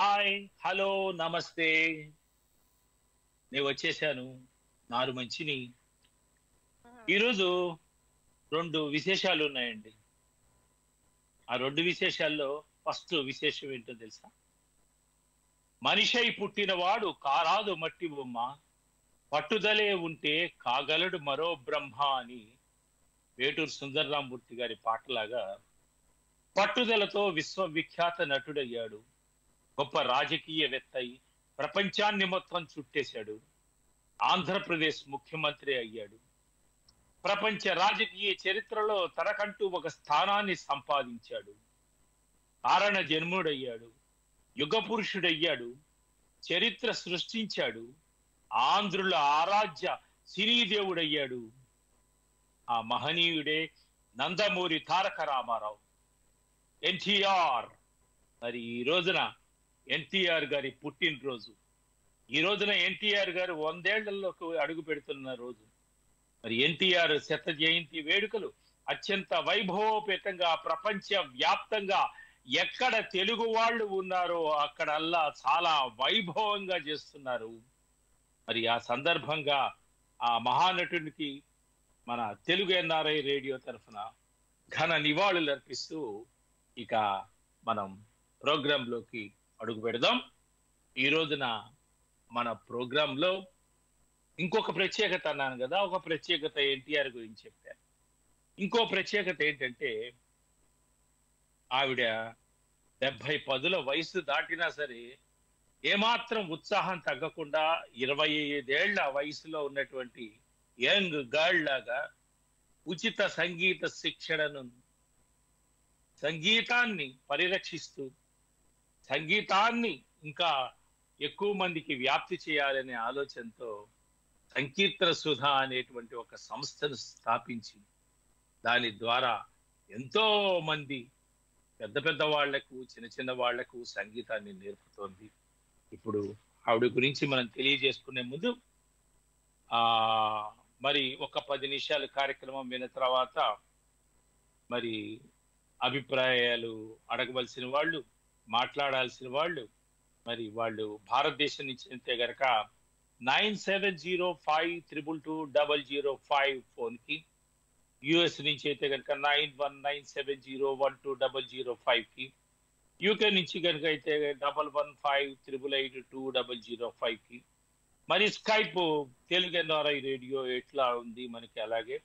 Hi hello నమస్తే, నేను వచ్చేసాను నారు మంచిని. ఈరోజు రెండు విశేషాలు ఉన్నాయండి. ఆ రెండు విశేషాల్లో ఫస్ట్ విశేషం ఏంటో తెలుసా? మనిషై పుట్టినవాడు కారాదు మట్టి బొమ్మ, పట్టుదలే ఉంటే కాగలడు మరో బ్రహ్మ అని వేటూరు సుందరరామమూర్తి గారి పాటలాగా పట్టుదలతో విశ్వవిఖ్యాత నటుడయ్యాడు, గొప్ప రాజకీయవేత్త, ప్రపంచాన్ని మొత్తం చుట్టేశాడు, ఆంధ్రప్రదేశ్ ముఖ్యమంత్రి అయ్యాడు, ప్రపంచ రాజకీయ చరిత్రలో తనకంటూ ఒక స్థానాన్ని సంపాదించాడు, కారణ జన్ముడయ్యాడు, యుగ పురుషుడయ్యాడు, చరిత్ర సృష్టించాడు, ఆంధ్రుల ఆరాధ్య సినీ దేవుడయ్యాడు. ఆ మహనీయుడే నందమూరి తారక రామారావు, ఎన్టీఆర్. మరి ఈ రోజున ఎన్టీఆర్ గారి పుట్టినరోజు, ఈ రోజున ఎన్టీఆర్ గారు 100 ఏళ్లలోకి అడుగు పెడుతున్న రోజు. మరి ఎన్టీఆర్ శత జయంతి వేడుకలు అత్యంత వైభవోపేతంగా ప్రపంచ వ్యాప్తంగా ఎక్కడ తెలుగు వాళ్ళు ఉన్నారో అక్కడల్లా చాలా వైభవంగా చేస్తున్నారు. మరి ఆ సందర్భంగా ఆ మహానటునికి మన తెలుగు ఎన్ఆర్ఐ రేడియో తరఫున ఘన నివాళులు అర్పిస్తూ ఇక మనం ప్రోగ్రాంలోకి అడుగు పెడదాం. ఈ రోజున మన ప్రోగ్రాంలో ఇంకొక ప్రత్యేకత అన్నాను కదా, ఒక ప్రత్యేకత ఎన్టీఆర్ గురించి చెప్పారు. ఇంకో ప్రత్యేకత ఏంటంటే ఆవిడ 70 పదుల వయసు దాటినా సరే ఏమాత్రం ఉత్సాహం తగ్గకుండా 25 ఏళ్ల వయసులో ఉన్నటువంటి యంగ్ గర్ల్ లాగా ఉచిత సంగీత శిక్షణను, సంగీతాన్ని పరిరక్షిస్తూ సంగీతాన్ని ఇంకా ఎక్కువ మందికి వ్యాప్తి చేయాలనే ఆలోచనతో సంకీర్తన సుధ అనేటువంటి ఒక సంస్థను స్థాపించి దాని ద్వారా ఎంతో మంది పెద్ద పెద్ద వాళ్లకు, చిన్న చిన్న వాళ్లకు సంగీతాన్ని నేర్పుతోంది. ఇప్పుడు ఆవిడ గురించి మనం తెలియజేసుకునే ముందు మరి ఒక 10 నిమిషాలు కార్యక్రమం విన్న తర్వాత మరి అభిప్రాయాలు అడగవలసిన వాళ్ళు, మాట్లాడాల్సిన వాళ్ళు, మరి వాళ్ళు భారతదేశం నుంచి అంతే గనక 9705222005 ఫోన్కి, యుఎస్ నుంచి అయితే కనుక 9197012005కి, యూకే నుంచి కనుక అయితే 1158820005కి, మరి స్కైప్ తెలుగు ఎన్ఆర్ఐ రేడియో ఎట్లా ఉంది మనకి, అలాగే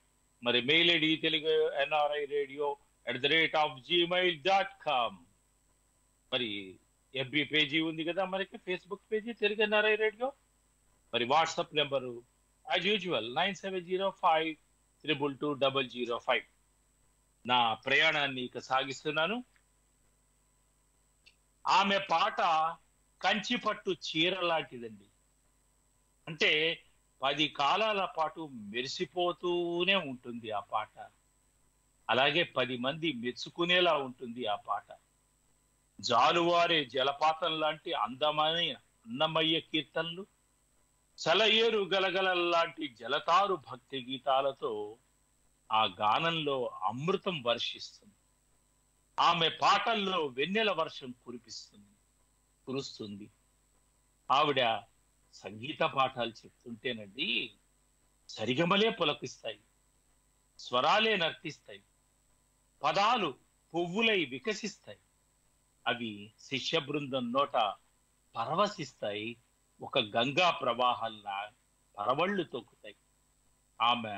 మరి mail ID Telugu NRI radio @gmail.com. మరి FB పేజీ ఉంది కదా మనకి, Facebook page Telugu NRI radio. మరి వాట్సాప్ నెంబరు యాజ్ యూజువల్ 9705222005. నా ప్రయాణాన్ని ఇక సాగిస్తున్నాను. ఆమె పాట కంచిపట్టు చీర లాంటిదండి. అంటే 10 కాలాల పాటు మెరిసిపోతూనే ఉంటుంది ఆ పాట, అలాగే 10 మంది మెచ్చుకునేలా ఉంటుంది ఆ పాట. జాలువారే జలపాతం లాంటి అందమైన అన్నమయ్య కీర్తనలు, చలయేరు గలగల లాంటి జలతారు భక్తి గీతాలతో ఆ గానంలో అమృతం వర్షిస్తుంది. ఆమె పాటల్లో వెన్నెల వర్షం కురుస్తుంది. ఆవిడ సంగీత పాఠాలు చెప్తుంటేనండి సరిగమలే పులకిస్తాయి, స్వరాలే నర్తిస్తాయి, పదాలు పువ్వులై వికసిస్తాయి, అవి శిష్య బృందం నోట పరవశిస్తాయి, ఒక గంగా ప్రవాహంలా పరవళ్ళు తొక్కుతాయి. ఆమె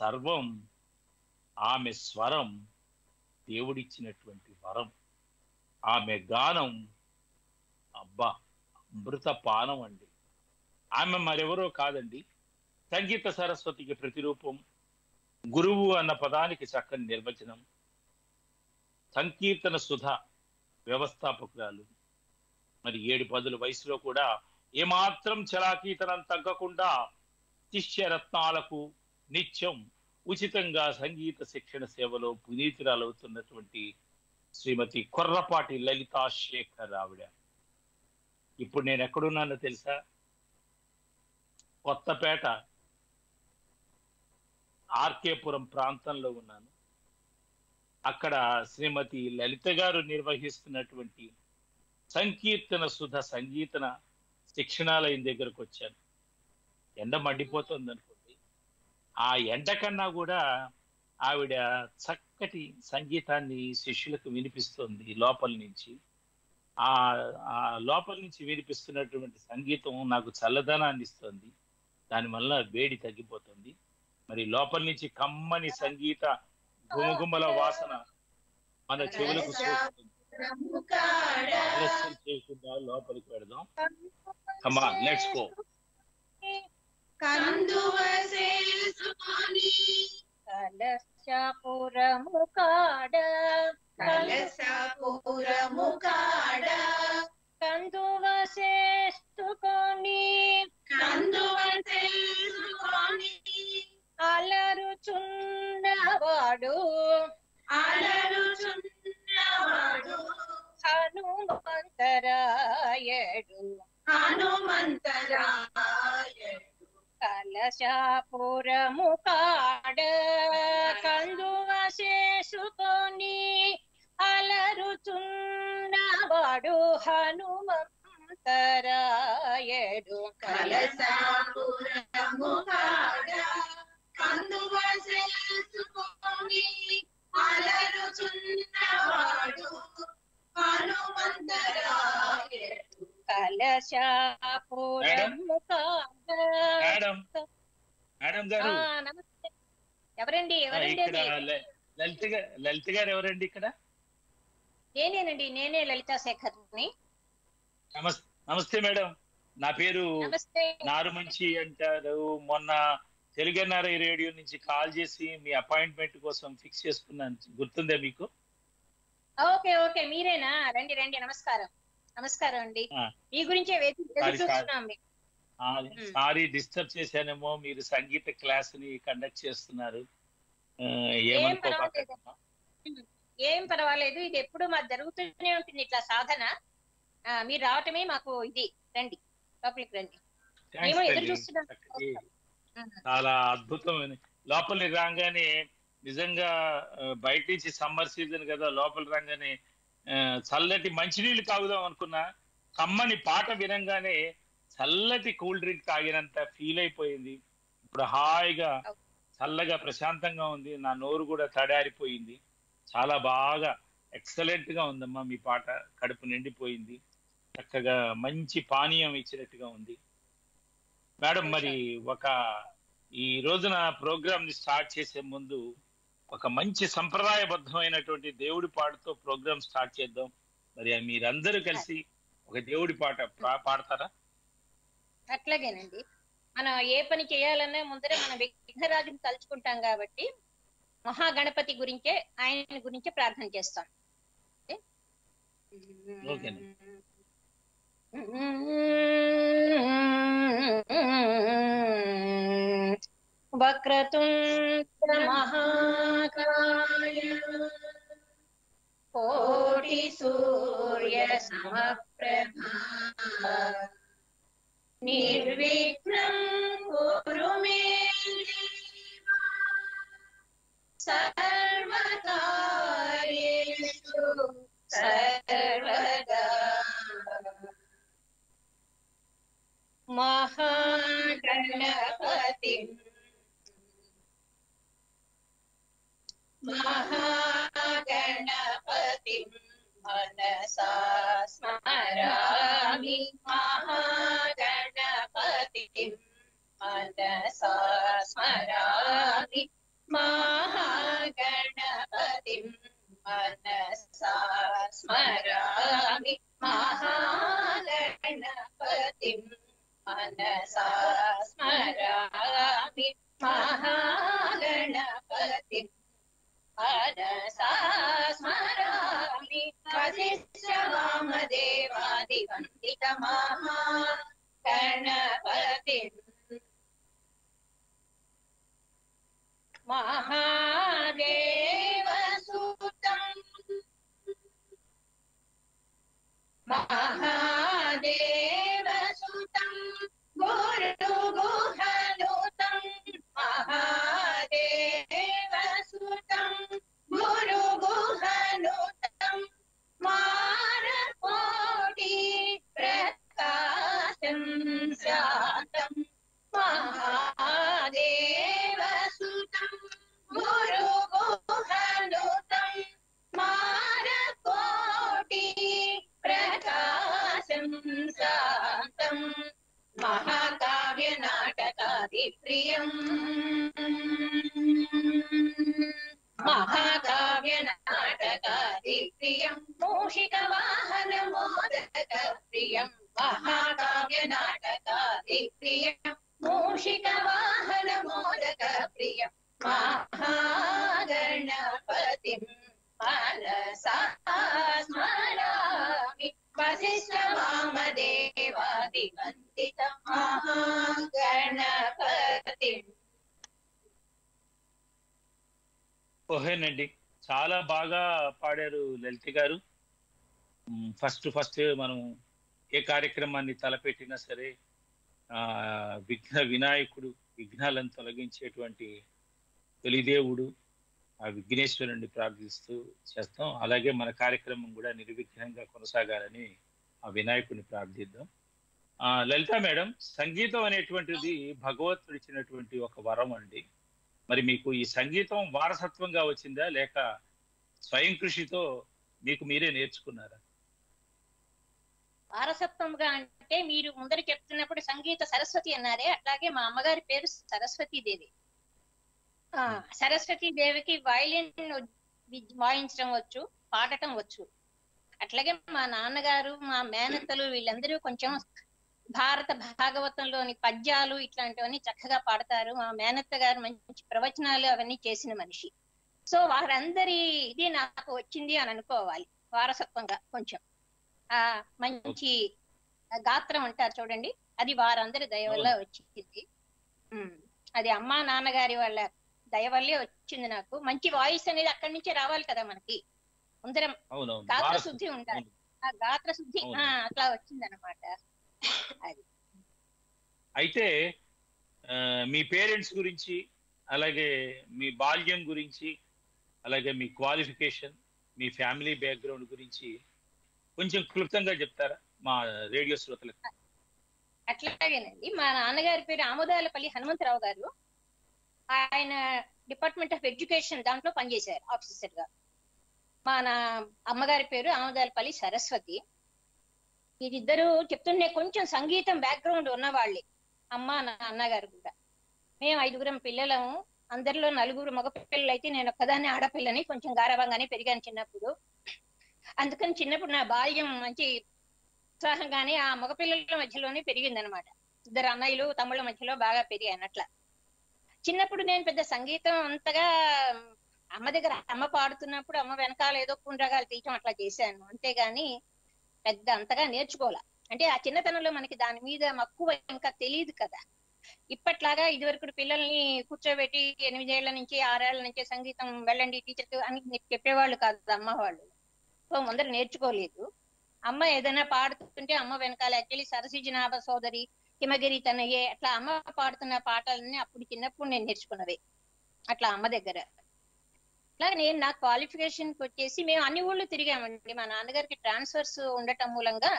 సర్వం, ఆమె స్వరం దేవుడిచ్చినటువంటి వరం, ఆమె గానం అబ్బా అమృత పానం అండి. ఆమె మరెవరో కాదండి, సంగీత సరస్వతికి ప్రతిరూపం, గురువు అన్న పదానికి చక్కని నిర్వచనం, సంకీర్తన సుధ వ్యవస్థాపకురాలు. మరి 7 పదుల వయసులో కూడా ఏమాత్రం చలాకీతనం తగ్గకుండా శిష్యరత్నాలకు నిత్యం ఉచితంగా సంగీత శిక్షణ సేవలో పునీతురాలవుతున్నటువంటి శ్రీమతి కొర్రపాటి లలితా శేఖర్ ఆవిడ. ఇప్పుడు నేను ఎక్కడున్నానో తెలుసా? కొత్తపేట ఆర్కేపురం ప్రాంతంలో ఉన్నాను. అక్కడ శ్రీమతి లలిత గారు నిర్వహిస్తున్నటువంటి సంకీర్తన సుధ సంగీతన శిక్షణాలయం దగ్గరకు వచ్చాను. ఎండ మండిపోతుంది అనుకోండి, ఆ ఎండ కన్నా కూడా ఆవిడ చక్కటి సంగీతాన్ని శిష్యులకు వినిపిస్తుంది లోపల నుంచి. ఆ లోపల నుంచి వినిపిస్తున్నటువంటి సంగీతం నాకు చల్లదనాన్ని ఇస్తుంది, దానివల్ల వేడి తగ్గిపోతుంది. మరి లోపల నుంచి కమ్మని సంగీత గుమగుమల వాసన మన చెవులకు సోకుతుంది. లోపలికి పెడదాం, కమ్ ఆన్ లెట్స్ గో. అలరుచున్నవాడు హనుమంతరాయడు కలశాపురము కాడ కందువ చేసుకొని అలరుచున్నవాడు హనుమంతరాయడు కలశాపురము కాడ కందువ చేసుకొని అలరుచున్నవాడు హనుమంతరాయడు కలశాపురము కాడ. ఎవరండి ఎవరండి? లలిత గారు ఎవరండి? ఇక్కడ నేనేనండి, నేనే లలితా శేఖర్ ని. నమస్తే మేడం, నా పేరు నారుమంచి అంటారు. మొన్న తెలుగు ఎన్ఆర్ఐ రేడియో నుంచి కాల్ చేసి మీ అపాయింట్మెంట్ కోసం ఫిక్స్ చేసుకున్నాను, గుర్తుందా మీకు? ఓకే ఓకే, మీరేనా? రండి రండి, నమస్కారం నమస్కారం అండి. మీ గురించే సారీ డిస్టర్బ్ చేశానేమో, మీరు సంగీత క్లాస్ ని కండక్ట్ చేస్తున్నారు. ఏం పర్వాలేదు, ఇది ఎప్పుడు మాకు జరుగుతూనే ఉంటుంది ఇట్లా సాధన. మీరు రావటమే మాకు ఇది. రండి లోపలికి రండి, మేము ఎదురు చూస్తున్నాం. చాలా అద్భుతమైన, లోపలికి రాగానే నిజంగా బయట నుంచి సమ్మర్ సీజన్ కదా, లోపలి రాగానే చల్లటి మంచినీళ్ళు తాగుదాం అనుకున్నా, కమ్మని పాట వినంగానే చల్లటి కూల్ డ్రింక్ తాగినంత ఫీల్ అయిపోయింది. ఇప్పుడు హాయిగా చల్లగా ప్రశాంతంగా ఉంది, నా నోరు కూడా తడారిపోయింది. చాలా బాగా ఎక్సలెంట్ గా ఉందమ్మా మీ పాట, కడుపు నిండిపోయింది, చక్కగా మంచి పానీయం ఇచ్చినట్టుగా ఉంది మేడం. మరి ఒక ఈ రోజున ప్రోగ్రామ్ ని స్టార్ట్ చేసే ముందు ఒక మంచి సంప్రదాయబద్ధమైనటువంటి దేవుడి పాటతో ప్రోగ్రామ్ స్టార్ట్ చేద్దాం. మరి మీరందరూ కలిసి ఒక దేవుడి పాట పాడతారా? అట్లాగేనండి, మనం ఏ పని చేయాలన్నా ముందరే మనం విఘ్నరాజుని తలుచుకుంటాం కాబట్టి మహాగణపతి గురించే, ఆయన గురించే ప్రార్థన చేస్తాం. వక్రతుండ మహాకాయ కోటి సూర్య సమప్రభా నిర్విఘ్నం కురు మే దేవా సర్వకార్యేషు సర్వదా మహాగణపతిం మహాగణపతిం మనసా స్మరామి మహాగణపతిం మనసా స్మరామి మహాగణపతిం మనసా స్మరామి మహాగణపతిం మనసా స్మరామి మహాగణపతిం మనసా స్మరామి వసిష్ఠవామదేవాది వందిత మహాగణపతిం మహాదేవ సూతం మహాదేవ సూతం గురు గుహనుతం మహాదేవ సూతం గురు గుహనుతం మారకోటి శాంతం మహాకావ్య నాటకాది ప్రియం మహాకావ్య నాటకాది ప్రియం మూషిక వాహన మోదక ప్రియం మహాకావ్య నాటకాది ప్రియం మూషిక వాహన మోదక ప్రియం మహాగణపతిం మనసా స్మరామి వశిష్ఠ వామదేవాది వందితం మహాగణపతిం. ఓహేనండి, చాలా బాగా పాడారు లలిత గారు. ఫస్ట్ మనం ఏ కార్యక్రమాన్ని తలపెట్టినా సరే విఘ్న వినాయకుడు, విఘ్నాలను తొలగించేటువంటి తొలిదేవుడు ఆ విఘ్నేశ్వరుని ప్రార్థిస్తూ చేస్తాం. అలాగే మన కార్యక్రమం కూడా నిర్విఘ్నంగా కొనసాగాలని ఆ వినాయకుడిని ప్రార్థిద్దాం. లలిత మేడం, సంగీతం అనేటువంటిది భగవంతుడు ఇచ్చినటువంటి ఒక వరం అండి. మరి మీకు ఈ సంగీతం వారసత్వంగా వచ్చిందా లేక స్వయం కృషితో మీకు మీరే నేర్చుకున్నారా? వారసత్వంగా అంటే మీరు ముందర చెప్తున్నప్పుడు సంగీత సరస్వతి అన్నారే, అట్లాగే మా అమ్మగారి పేరు సరస్వతీదేవి. సరస్వతీదేవికి వయలిన్ వాయించడం వచ్చు, పాడటం వచ్చు. అట్లాగే మా నాన్నగారు, మా మేనత్తలు వీళ్ళందరూ కొంచెం భారత భాగవతంలోని పద్యాలు ఇట్లాంటివన్నీ చక్కగా పాడతారు. మా మేనత్త గారు మంచి ప్రవచనాలు అవన్నీ చేసిన మనిషి. సో వారందరి ఇది నాకు వచ్చింది అని అనుకోవాలి వారసత్వంగా. కొంచెం ఆ మంచి గాత్రం అంటారు చూడండి, అది వారందరి దయ వల్ల వచ్చింది. అది అమ్మా నాన్నగారి వాళ్ళ దయ వల్లే వచ్చింది నాకు. మంచి వాయిస్ అనేది అక్కడి నుంచే రావాలి కదా మనకి, ముందరం గాత్ర శుద్ధి ఉండాలి. ఆ గాత్ర శుద్ధి అట్లా వచ్చింది అనమాట. అయితే మీ పేరెంట్స్ గురించి, అలాగే మీ బాల్యం గురించి, అలాగే మీ క్వాలిఫికేషన్, మీ ఫ్యామిలీ బ్యాక్గ్రౌండ్ గురించి కొంచెం క్లుప్తంగా చెప్తారా మా రేడియో శ్రోతలకు? అట్లాగేనండి. మా నాన్నగారి పేరు ఆమోదాలపల్లి హనుమంతరావు గారు. ఆయన డిపార్ట్మెంట్ ఆఫ్ ఎడ్యుకేషన్ దాంట్లో పనిచేశారు ఆఫీసర్ గా. మా అమ్మగారి పేరు ఆమోదాలపల్లి సరస్వతి. వీరిద్దరూ చెప్తుండే కొంచెం సంగీతం బ్యాక్గ్రౌండ్ ఉన్నవాళ్ళే అమ్మ నాన్నగారు కూడా. మేము 5గురం పిల్లలము, అందరిలో 4 మగ పిల్లలు అయితే నేను ఒక్కదాన్ని ఆడపిల్లని. కొంచెం గారవంగానే పెరిగాను చిన్నప్పుడు. అందుకని చిన్నప్పుడు నా బాల్యం మంచి ఉత్సాహంగానే ఆ మగపిల్లల మధ్యలోనే పెరిగింది అనమాట. ఇద్దరు అన్నయ్యలు తమ్ముళ్ళ మధ్యలో బాగా పెరిగాను. అట్లా చిన్నప్పుడు నేను పెద్ద సంగీతం అంతగా అమ్మ దగ్గర, అమ్మ పాడుతున్నప్పుడు అమ్మ వెనకాల ఏదో కొన్ని రకాలు తీయటం అట్లా చేశాను అంతేగాని పెద్ద అంతగా నేర్చుకోవాలి. అంటే ఆ చిన్నతనంలో మనకి దాని మీద మక్కువ ఇంకా తెలియదు కదా. ఇప్పట్లాగా ఇదివరకు పిల్లల్ని కూర్చోబెట్టి 8 ఏళ్ల నుంచి 6 ఏళ్ల నుంచి సంగీతం వెళ్ళండి టీచర్కి అని చెప్పేవాళ్ళు కాదు అమ్మ వాళ్ళు. సో ముందర నేర్చుకోలేదు. అమ్మ ఏదైనా పాడుతుంటే అమ్మ వెనకాల యాక్చువల్లీ సరసిజనాభ సోదరి, హిమగిరి తనయే, అట్లా అమ్మ పాడుతున్న పాటలన్నీ అప్పుడు చిన్నప్పుడు నేను నేర్చుకున్నవే అట్లా అమ్మ దగ్గర. అలాగే నేను నా క్వాలిఫికేషన్కి వచ్చేసి మేము అన్ని ఊళ్ళు తిరిగామండి. మా నాన్నగారికి ట్రాన్స్ఫర్స్ ఉండటం మూలంగా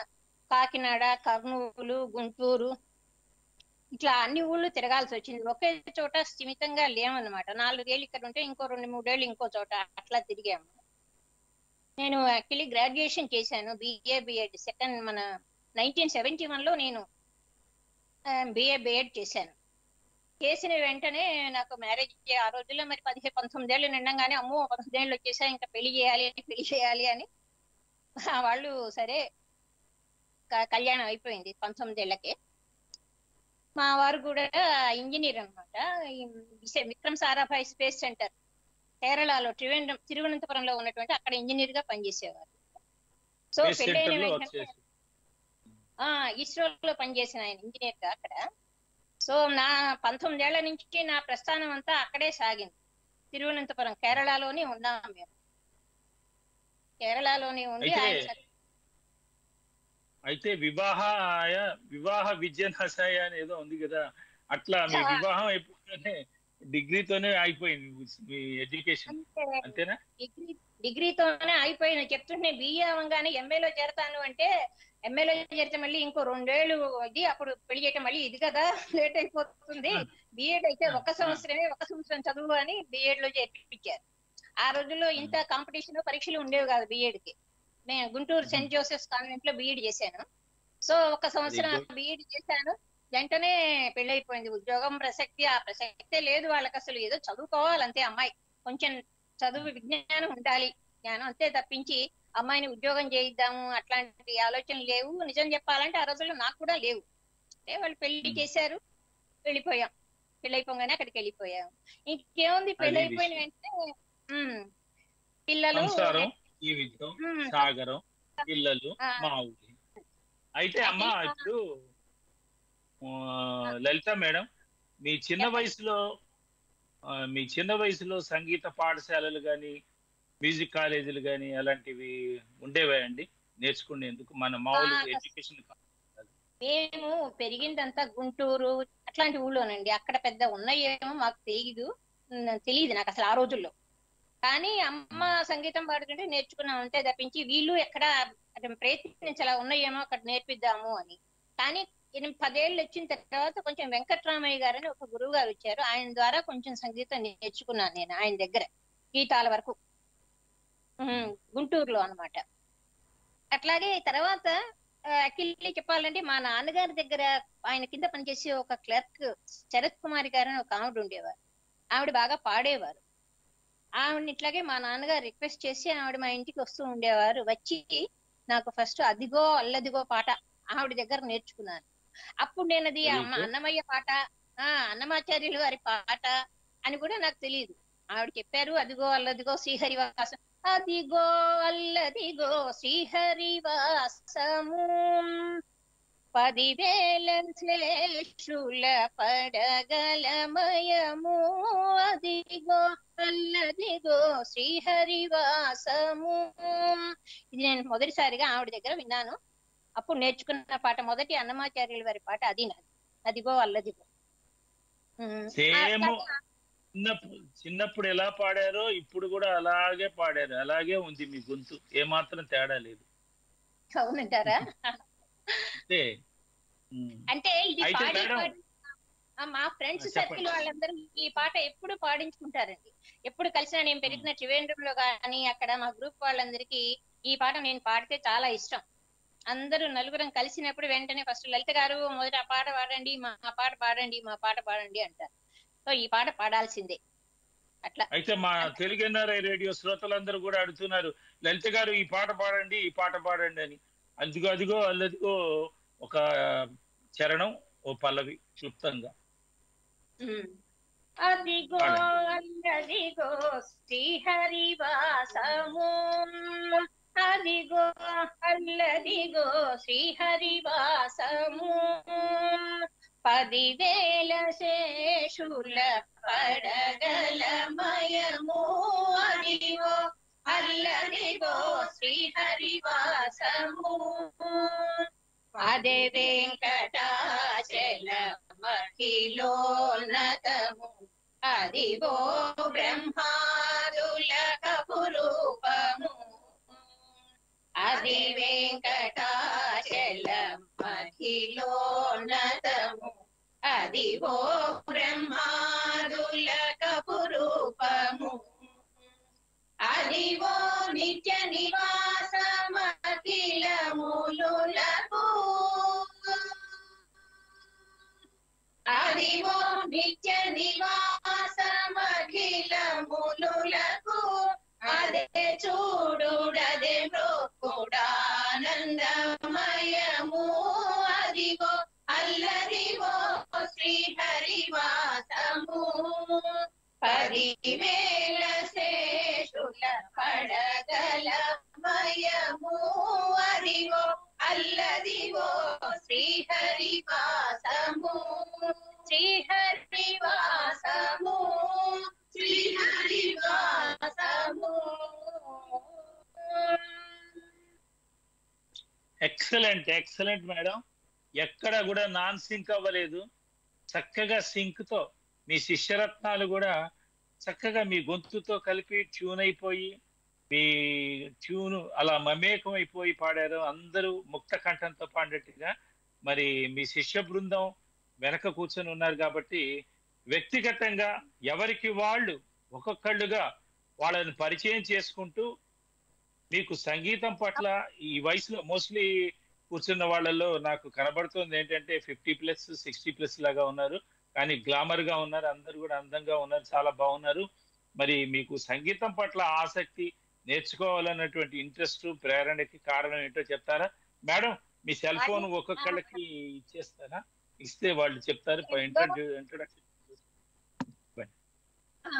కాకినాడ, కర్నూలు, గుంటూరు ఇట్లా అన్ని ఊళ్ళు తిరగాల్సి వచ్చింది. ఒకే చోట స్థిమితంగా లేమన్నమాట. 4 ఏళ్ళు ఇక్కడ ఉంటే ఇంకో 2-3 ఏళ్ళు ఇంకో చోట అట్లా తిరిగాము. నేను యాక్చువల్లీ గ్రాడ్యుయేషన్ చేశాను BA BEd. సెకండ్ మన 1971లో నేను BA BEd చేశాను. చేసిన వెంటనే నాకు మ్యారేజ్ ఆ రోజుల్లో మరి 19-19 ఏళ్ళు నిండగానే అమ్మో 19 ఏళ్ళు వచ్చేసా ఇంకా పెళ్లి చేయాలి అని వాళ్ళు సరే కళ్యాణం అయిపోయింది 19 ఏళ్లకే. మా వారు కూడా ఇంజనీర్ అనమాట. విక్రమ్ సారాభాయ్ స్పేస్ సెంటర్ కేరళలో తిరువనంతపురంలో ఉన్నటువంటి అక్కడ ఇంజనీర్ గా పనిచేసేవారు. సో పెళ్ళైన వెంటనే ఇస్రోలో పనిచేసిన ఆయన ఇంజనీర్ గా అక్కడ. సో నా 19 ఏళ్ల నుంచి నా ప్రస్థానం అంతా అక్కడే సాగింది. తిరువనంతపురం కేరళలోనే ఉన్నాం మేము. కేరళలోనే ఉండి అయితే వివాహ విద్యానాశాయ ఏదో ఉంది కదా, అట్లా మీ వివాహం అయిపోతేనే డిగ్రీతోనే అయిపోయింది మీ ఎడ్యుకేషన్ అంతేనా? డిగ్రీతోనే అయిపోయింది. చెప్తుంటే బిఏ అవ్వగానే ఎంఏలో చేరతాను అంటే ఎంఏలో చేరితే మళ్ళీ ఇంకో 2 ఏళ్ళు ఇది, అప్పుడు పెళ్లి చేయటం మళ్ళీ ఇది కదా లేట్ అయిపోతుంది. బిఎడ్ అయితే 1 సంవత్సరం చదువు అని బిఎడ్ లో చేర్పించారు. ఆ రోజుల్లో ఇంత కాంపిటీషన్ పరీక్షలు ఉండేవి కాదు బిఎడ్ కి. నేను గుంటూరు సెయింట్ జోసెఫ్స్ కాన్వెంట్ లో బిఎడ్ చేశాను. సో ఒక సంవత్సరం బీఈడి చేశాను, వెంటనే పెళ్ళైపోయింది. ఉద్యోగం ప్రసక్తి ఆ ప్రసక్తే లేదు వాళ్ళకి. అసలు ఏదో చదువుకోవాలంతే, అమ్మాయి కొంచెం చదువు విజ్ఞానం ఉండాలి జ్ఞానం అంతే తప్పించి అమ్మాయిని ఉద్యోగం చేయిద్దాము అట్లాంటి ఆలోచనలు లేవు. నిజం చెప్పాలంటే ఆ రోజుల్లో నాకు కూడా లేవు. అంటే వాళ్ళు పెళ్లి చేశారు, వెళ్ళిపోయాం, పెళ్ళైపోగానే అక్కడికి వెళ్ళిపోయాం. ఇంకేముంది, పెళ్ళైపోయిన వెంటనే పిల్లలు సాగరం పిల్లలు. అయితే అమ్మా ఇప్పుడు లలిత మేడం మీ చిన్న వయసులో సంగీత పాఠశాలలు కానీ మ్యూజిక్ కాలేజీలు కానీ అలాంటివి ఉండేవా అండి నేర్చుకునేందుకు? మన మామూలు ఎడ్యుకేషన్ మేము పెరిగిందంతా గుంటూరు అట్లాంటి ఊళ్ళోనండి. అక్కడ పెద్ద ఉన్నాయేమో మాకు తెలియదు నాకు అసలు ఆ రోజుల్లో. కానీ అమ్మ సంగీతం పాడుతుంటే నేర్చుకున్నాం అంతే తప్పించి వీళ్ళు ఎక్కడ ప్రయత్నించి అలా ఉన్నాయేమో అక్కడ నేర్పిద్దాము అని. కానీ 10 ఏళ్ళు వచ్చిన తర్వాత కొంచెం వెంకట్రామయ్య గారు అని ఒక గురువు గారు వచ్చారు. ఆయన ద్వారా కొంచెం సంగీతం నేర్చుకున్నాను నేను ఆయన దగ్గర గీతాల వరకు, గుంటూరులో అనమాట. అట్లాగే తర్వాత అఖిల్ చెప్పాలంటే మా నాన్నగారి దగ్గర ఆయన కింద పనిచేసే ఒక క్లర్క్ శరత్ కుమారి గారు అని ఒక ఆవిడ ఉండేవారు. ఆవిడ బాగా పాడేవారు. ఆవిడని ఇట్లాగే మా నాన్నగారు రిక్వెస్ట్ చేసి ఆవిడ మా ఇంటికి వస్తూ ఉండేవారు. వచ్చి నాకు ఫస్ట్ అదిగో అల్లదిగో పాట ఆవిడ దగ్గర నేర్చుకున్నాను. అప్పుడు నేను అది అన్నమయ్య పాట, అన్నమాచార్యులు వారి పాట అని కూడా నాకు తెలియదు. ఆవిడ చెప్పారు అదిగో అల్లదిగో శ్రీహరివాసం, అదిగో అల్లదిగో శ్రీహరివాసము 10,000 శేషుల పడగలమయము, అదిగో అల్లదిగో శ్రీహరివాసము. ఇది నేను మొదటిసారిగా ఆవిడ దగ్గర విన్నాను. అప్పుడు నేర్చుకున్న పాట మొదటి అన్నమాచార్యుల వారి పాట అది నాది, అదిగో అల్లదిగో. చిన్నప్పుడు ఎలా పాడారో ఇప్పుడు కూడా అలాగే పాడారు, అలాగే ఉంది మీ గొంతు, ఏమాత్రం తేడా లేదు. అవునంటారా? అంటే ఇది మా ఫ్రెండ్స్ సర్కిల్ వాళ్ళందరూ ఈ పాట ఎప్పుడు పాడించుకుంటారండి. ఎప్పుడు కలిసినా, నేను పెరిగిన త్రివేంద్రంలో కానీ అక్కడ మా గ్రూప్ వాళ్ళందరికీ ఈ పాట నేను పాడితే చాలా ఇష్టం. అందరూ నలుగురం కలిసినప్పుడు వెంటనే ఫస్ట్ లలిత గారు మొదట ఆ పాట పాడండి, మా పాట పాడండి అంటారు. సో ఈ పాట పాడాల్సిందే. అట్లా అయితే మా తెలుగు ఎన్ఆర్ఐ రేడియో శ్రోతలందరూ కూడా అడుగుతున్నారు, లలిత గారు ఈ పాట పాడండి, ఈ పాట పాడండి అని. అదిగో అదిగో అల్లదిగో ఒక చరణం, ఓ పల్లవి క్లుప్తంగా. అదిగో అల్లదిగో శ్రీహరివాసము, అదిగో అల్లదిగో శ్రీహరివాసము, 10,000 శేషుల పడగలమయము, అదిగో అల్లదిగో శ్రీహరివాసము. అదే వెంకటాచల మహిలోన్నతము, అదిగో బ్రహ్మాదుల కపురూపము, అది వెంకటాచల మహిలోన్నతము, అదిగో బ్రహ్మాదుల కపురూపము, అదిగో నిత్య నివాసమఖిలములులకు, అదిగో నిత్య నివాసమఖిలములులకు, అదే చూడుడదే మృక్కుడానందమయము, అదిగో అల్లదిగో శ్రీహరివాసము, 10,000 శేషుల పడగలమయము, అదిగో అల్లదిగో శ్రీహరివాసము, శ్రీహరివాసము, శ్రీహరివాసము. ఎక్సలెంట్ మేడం, ఎక్కడ కూడా నాన్ సింక్ అవ్వలేదు. చక్కగా సింక్ తో మీ శిష్యరత్నాలు కూడా చక్కగా మీ గొంతుతో కలిపి ట్యూన్ అయిపోయి, మీ ట్యూన్ అలా మమేకం అయిపోయి పాడారు. అందరూ ముక్త కంఠంతో పాడినట్టుగా. మరి మీ శిష్య బృందం వెనక కూర్చొని ఉన్నారు కాబట్టి వ్యక్తిగతంగా ఎవరికి వాళ్ళు ఒక్కొక్కళ్ళుగా వాళ్ళని పరిచయం చేసుకుంటూ మీకు సంగీతం పట్ల ఈ వయసులో మోస్ట్లీ కూర్చున్న వాళ్ళలో నాకు కనబడుతుంది ఏంటంటే 50+, 60+ లాగా ఉన్నారు, కానీ గ్లామర్ గా ఉన్నారు, అందరు కూడా అందంగా ఉన్నారు, చాలా బాగున్నారు. మరి మీకు సంగీతం పట్ల ఆసక్తి, నేర్చుకోవాలన్నటువంటి ఇంట్రెస్ట్, ప్రేరణకి కారణం ఏంటో చెప్తారా మేడం? మీ సెల్ ఫోన్ ఒక్కొక్కళ్ళకి ఇచ్చేస్తారా? ఇస్తే వాళ్ళు చెప్తారు. ఇంట్రొడక్షన్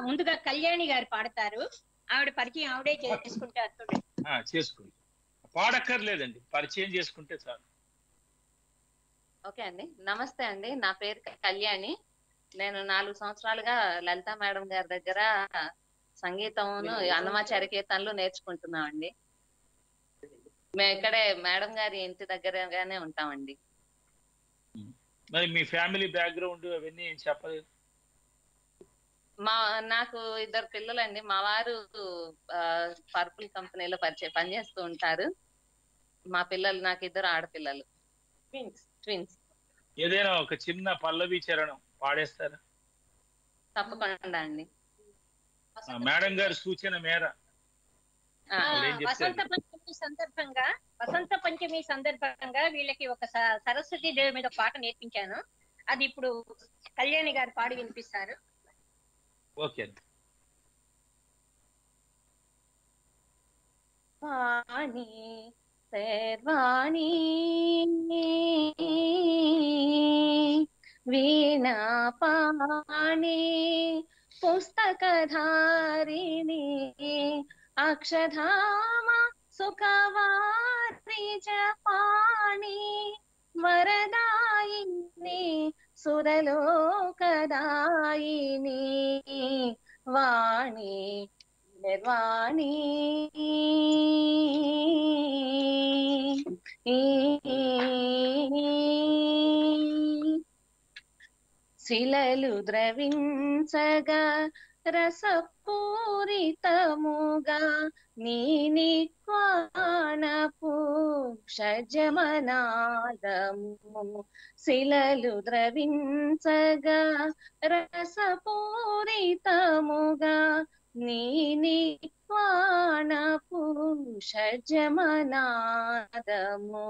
ముందుగా కళ్యాణి గారు పాడతారు, ఆవిడ పరిచయం ఆవిడే చేసుకుంటారు. పాడక్కర్లేదండి, పరిచయం చేసుకుంటే చాలు. ఓకే అండి, నమస్తే అండి, నా పేరు కళ్యాణి. నేను 4 సంవత్సరాలుగా లలిత మేడం గారి దగ్గర సంగీతం అన్నమాచార్య కీర్తనలు నేర్చుకుంటున్నాం అండి. మేము ఇక్కడే మేడం గారి ఇంటి దగ్గరగానే ఉంటామండి. మరి మీ ఫ్యామిలీ బ్యాక్గ్రౌండ్ అవన్నీ ఏం చెప్పలేదు? నాకు 2 పిల్లలండి. మా వారు పర్పుల్ కంపెనీలో పనిచేస్తూ ఉంటారు. మా పిల్లలు, నాకు 2 ఆడపిల్లలు, ట్విన్స్. ఏదైనా ఒక చిన్న పల్లవి చరణం పాడేస్తారా? తప్పకుండా అండి. మేడం గారు సూచన మేర వసంత పంచమి సందర్భంగా వీళ్ళకి ఒక సరస్వతి దేవి మీద పాట నేర్పించాను. అది ఇప్పుడు కళ్యాణి గారు పాడి వినిపిస్తారు. ఓకే. వాణి శర్వాణి వీణా పాణి పుస్తకధారిణి అక్షధామ సుఖవారి జపాణి వరదాయిని సురలోకదాయిని వాణి నిర్వాణి శిలలు ద్రవించగా రసపూరితముగా నీనిక్వాణపు షజమనాదము శిలలు ద్రవించగా రసపూరితముగా నీనిక్వాణపు షజమనాదము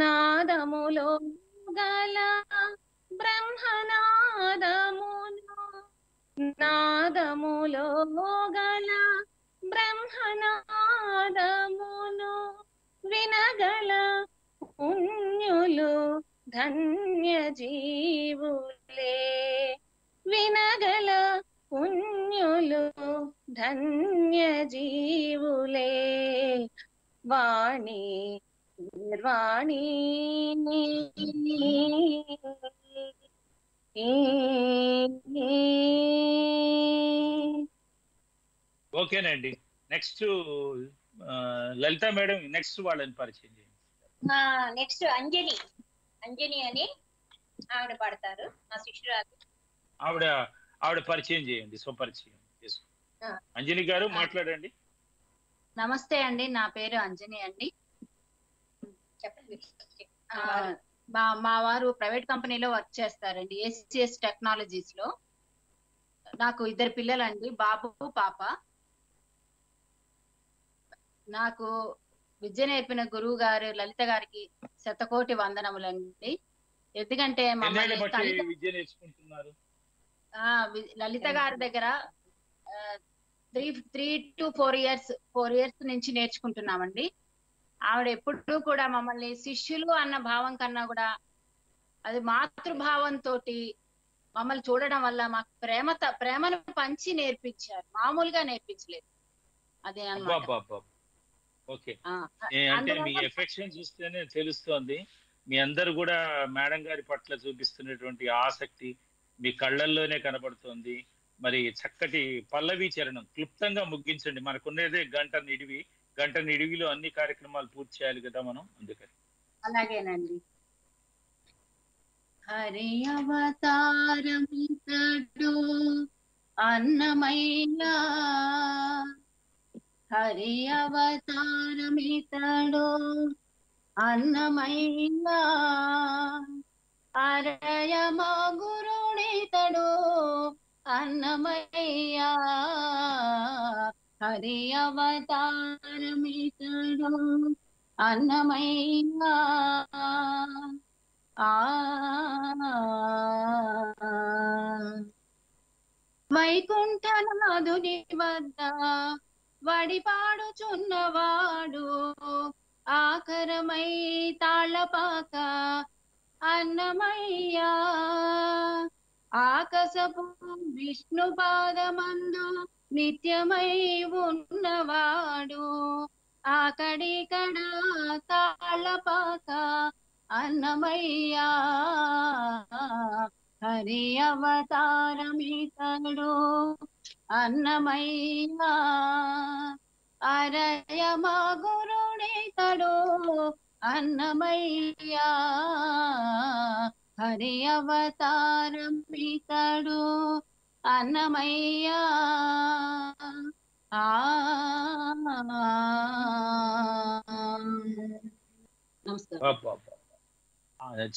నాదములో గల బ్రహ్మనాదమును నాదములో గల బ్రహ్మనాదమును వినగల పుణ్యులు ధన్యజీవులే వినగల పుణ్యులు ధన్యజీవులే వాణి నిర్వాణి ఓకేనండి. నెక్స్ట్ లలిత మేడం, నెక్స్ట్ వాళ్ళని పరిచయం చేయండి. నెక్స్ట్ అంజని అని ఆవిడ పాడతారు, నా శిష్యురాలు. ఆవిడ పరిచయం చేయండి, స్వపరిచయం చేసుకో. అంజని గారు మాట్లాడండి. నమస్తే అండి, నా పేరు అంజని అండి. చెప్పండి. మా వారు ప్రైవేట్ కంపెనీలో వర్క్ చేస్తారండి, ఏసీఎస్ టెక్నాలజీస్ లో. నాకు 2 పిల్లలండి, బాబు పాప. నాకు విద్య నేర్పిన గురువు గారు లలిత గారికి శతకోటి వందనములండి. ఎందుకంటే లలిత గారి దగ్గర 3 to 4 years నుంచి నేర్చుకుంటున్నామండి. ఆవిడ ఎప్పుడు కూడా మమ్మల్ని శిష్యులు అన్న భావం కన్నా కూడా అది మాతృభావంతో మమ్మల్ని చూడడం వల్ల మాకు ప్రేమను పంచి నేర్పించారు, మామూలుగా నేర్పించలేదు. అదే అంటే మీ ఎఫెక్షన్ చూస్తేనే తెలుస్తోంది. మీ అందరు కూడా మేడం గారి పట్ల చూపిస్తున్నటువంటి ఆసక్తి మీ కళ్ళల్లోనే కనబడుతోంది. మరి చక్కటి పల్లవి చరణం క్లుప్తంగా ముగించండి. మనకున్నదే గంట నిడివిలో అన్ని కార్యక్రమాలు పూర్తి చేయాలి కదా మనం, అందుకని. అలాగేనండి. హరి అవతారమితడు అన్నమయ్య, హరి అవతారమితడు అన్నమయ్య, అరయమా గురునితడు అన్నమయ్య, హరి అవతారమితడు అన్నమయ్యా వైకుంఠనాథుని వద్ద వడిపాడుచున్నవాడు ఆకరమై తాళపాక అన్నమయ్యా ఆకాశపు విష్ణు పాదమందు నిత్యమై ఉన్నవాడు ఆకడికడ తాళపాక అన్నమయ్యా హరి అవతారమితడు అన్నమయ్యా అరయమా గురుడేతడు అన్నమయ్యా హరి అవతారమితడు అన్నమయ్యా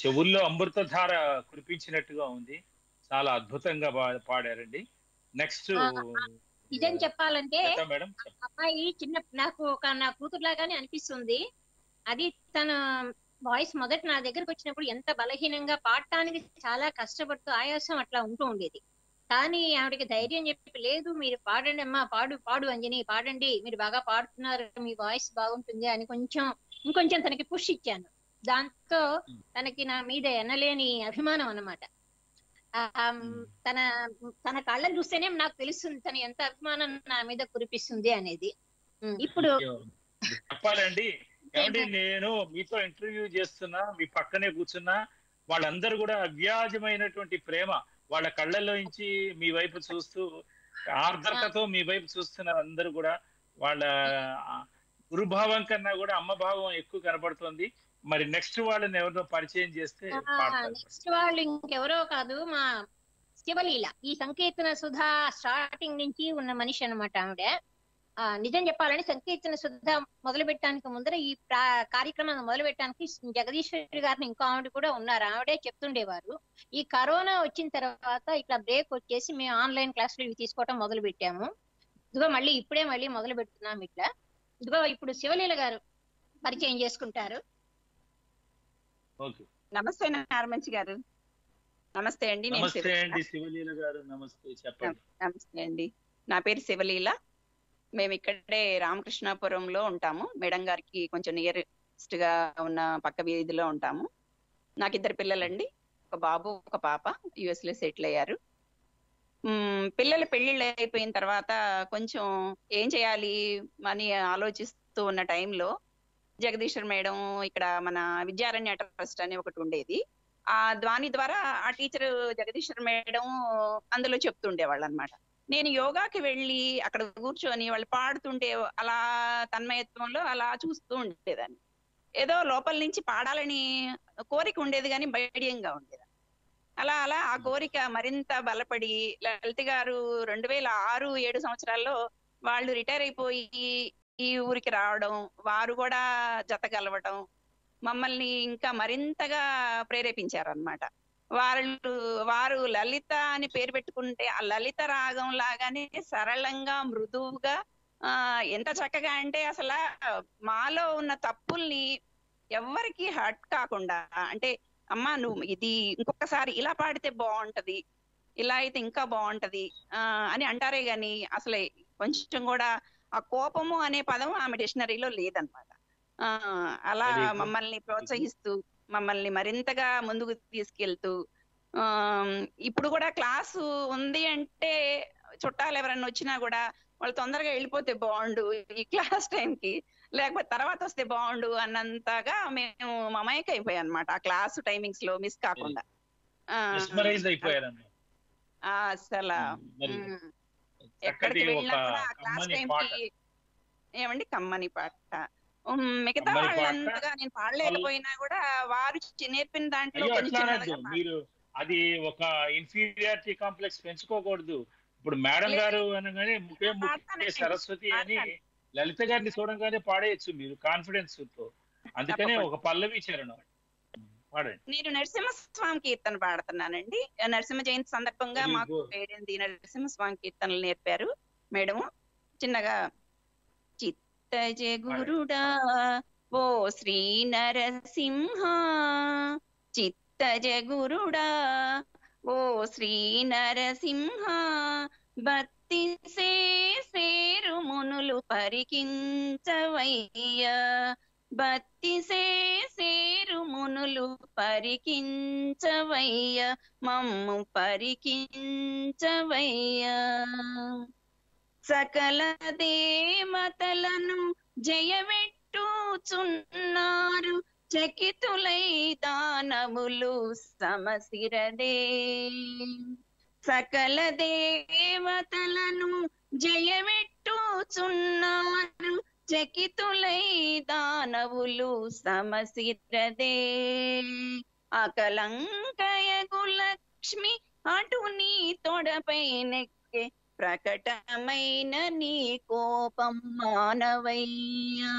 చెవుల్లో అమృతధార కురిపించినట్టుగా ఉంది, చాలా అద్భుతంగా పాడారండి. నెక్స్ట్ నిజం చెప్పాలంటే అమ్మాయి చిన్న నా కూతురు లాగానే అనిపిస్తుంది. అది తన వాయిస్ మొదట నా దగ్గరకు వచ్చినప్పుడు ఎంత బలహీనంగా పాడటానికి చాలా కష్టపడుతూ ఆయాసం అట్లా ఉంటూ ఉండేది. కానీ ఆవిడకి ధైర్యం చెప్పి, లేదు మీరు పాడండి అమ్మా, పాడు పాడు అంజని పాడండి, మీరు బాగా పాడుతున్నారు, మీ వాయిస్ బాగుంటుంది అని కొంచెం ఇంకొంచెం తనకి పుష్ ఇచ్చాను. దాంతో తనకి నా మీద ఎనలేని అభిమానం అన్నమాట. తన తన కళ్ళని చూస్తేనే నాకు తెలుస్తుంది తను ఎంత అభిమానం నా మీద కురిపిస్తుంది అనేది. ఇప్పుడు చెప్పాలండి, నేను మీతో ఇంటర్వ్యూ చేస్తున్నా, మీ పక్కనే కూర్చున్నా వాళ్ళందరూ కూడా అవ్యాజమైనటువంటి ప్రేమ వాళ్ళ కళ్ళలోంచి మీ వైపు చూస్తూ ఆర్ద్రతతో మీ వైపు చూస్తున్న అందరూ కూడా వాళ్ళ గురుభావం కన్నా కూడా అమ్మ భావం ఎక్కువ కనబడుతుంది. మరి నెక్స్ట్ వాళ్ళని ఎవరో పరిచయం చేస్తే. నెక్స్ట్ వాళ్ళు ఇంకెవరో కాదు, మా శివలీల. ఈ సంకీర్తన సుధా స్టార్టింగ్ నుంచి ఉన్న మనిషి అనమాట ఆవిడ. నిజం చెప్పాలని సంకీర్తన సుధా మొదలు పెట్టడానికి ముందర, ఈ కార్యక్రమాన్ని మొదలు పెట్టడానికి జగదీశ్వరి గారిని ఇంకో ఆవిడ కూడా ఉన్నారు, ఆవిడే చెప్తుండేవారు. ఈ కరోనా వచ్చిన తర్వాత ఇట్లా బ్రేక్ వచ్చేసి మేము ఆన్లైన్ క్లాసులు ఇవి తీసుకోవటం మొదలు పెట్టాము. ఇదిగో మళ్ళీ ఇప్పుడే మళ్ళీ మొదలు పెడుతున్నాము ఇట్లా. ఇదిగో ఇప్పుడు శివలీల గారు పరిచయం చేసుకుంటారు. నమస్తే నార్మంచి గారు. నమస్తే అండి. నమస్తే అండి, నా పేరు శివలీల. మేము ఇక్కడే రామకృష్ణాపురంలో ఉంటాము. మేడం గారికి కొంచెం నియరెస్ట్ గా ఉన్న పక్క వీధిలో ఉంటాము. నాకు ఇద్దరు పిల్లలండి, ఒక బాబు ఒక పాప. యుఎస్ లో సెటిల్ అయ్యారు. పిల్లల పెళ్లిళ్ళు అయిపోయిన తర్వాత కొంచెం ఏం చేయాలి అని ఆలోచిస్తూ ఉన్న టైంలో జగదీశ్వర్ మేడం ఇక్కడ మన విద్యారణ్య ట్రస్ట్ అని ఒకటి ఉండేది. ఆ దాని ద్వారా ఆ టీచర్ జగదీశ్వర్ మేడం అందులో చెప్తుండేవాళ్ళు అనమాట. నేను యోగాకి వెళ్ళి అక్కడ కూర్చొని వాళ్ళు పాడుతుంటే అలా తన్మయత్వంలో అలా చూస్తూ ఉండేదాన్ని. ఏదో లోపల నుంచి పాడాలని కోరిక ఉండేది కానీ బైడియంగా ఉండేది. అలా అలా ఆ కోరిక మరింత బలపడి లలిత గారు 2006-07 సంవత్సరాల్లో వాళ్ళు రిటైర్ అయిపోయి ఈ ఊరికి రావడం, వారు కూడా జత కలవడం మమ్మల్ని ఇంకా మరింతగా ప్రేరేపించారనమాట. వారు లలిత అని పేరు పెట్టుకుంటే ఆ లలిత రాగం లాగానే సరళంగా మృదువుగా ఎంత చక్కగా అంటే అసలు మాలో ఉన్న తప్పుల్ని ఎవరికి హర్ట్ కాకుండా, అంటే అమ్మా నువ్వు ఇది ఇంకొకసారి ఇలా పాడితే బాగుంటది, ఇలా అయితే ఇంకా బాగుంటది అని అంటారే గాని అసలు కొంచెం కూడా ఆ కోపము అనే పదం ఆమె డిక్షనరీలో లేదనమాట. అలా మమ్మల్ని ప్రోత్సహిస్తూ మమ్మల్ని మరింతగా ముందుకు తీసుకెళ్తూ ఇప్పుడు కూడా క్లాసు ఉంది అంటే చుట్టాలు ఎవరన్నా వచ్చినా కూడా వాళ్ళు తొందరగా వెళ్ళిపోతే బాగుండు ఈ క్లాస్ టైంకి, లేకపోతే తర్వాత వస్తే బాగుండు అన్నంతగా మేము మమైక అయిపోయాం అనమాట. ఆ క్లాసు టైమింగ్స్ లో మిస్ కాకుండా అసలు ఎక్కడికి వెళ్ళినా కూడా ఆ క్లాస్ టైంకి ఏమండి కమ్మని పాట. మిగతా వాళ్ళంతగా నేను పాడలేకపోయినా కూడా వారు నేర్పిన దాంట్లో మీరు అది ఒక ఇన్ఫీరియారిటీ కాంప్లెక్స్ పెంచుకోకూడదు. ఇప్పుడు మేడం గారు అనగానే ముఖే ముఖే సరస్వతి అని లలిత గారిని చూడంగానే పాడేయచ్చు మీరు కాన్ఫిడెన్స్ తో. అందుకనే ఒక పల్లవి చరణం పాడండి. నేను నరసింహస్వామి కీర్తన పాడుతున్నానండి. నరసింహ జయంతి సందర్భంగా మాకు వేడింది నరసింహస్వామి కీర్తనలు నేర్పారు మేడము. చిన్నగా చిత్తజ గురుడా ఓ శ్రీ నరసింహ చిత్తజ గురుడా, ఓ శ్రీ నరసింహ భక్తి సేరు మునులు పరికించవయ్యా, భక్తి సేరు మునులు పరికించవయ్యా, మమ్ము పరికించవయ్యా. సకల దేవతలను జయబెట్టుచున్నారు చకితులై దానవులు సమసిరదే, సకల దేవతలను జయబెట్టుచున్నారు చకితులై దానవులు సమసిరదే. అకలంకయగు లక్ష్మి అటు నీ తొడపై నెక్కే ప్రకటమైన నీ కోపం మానవయ్యా,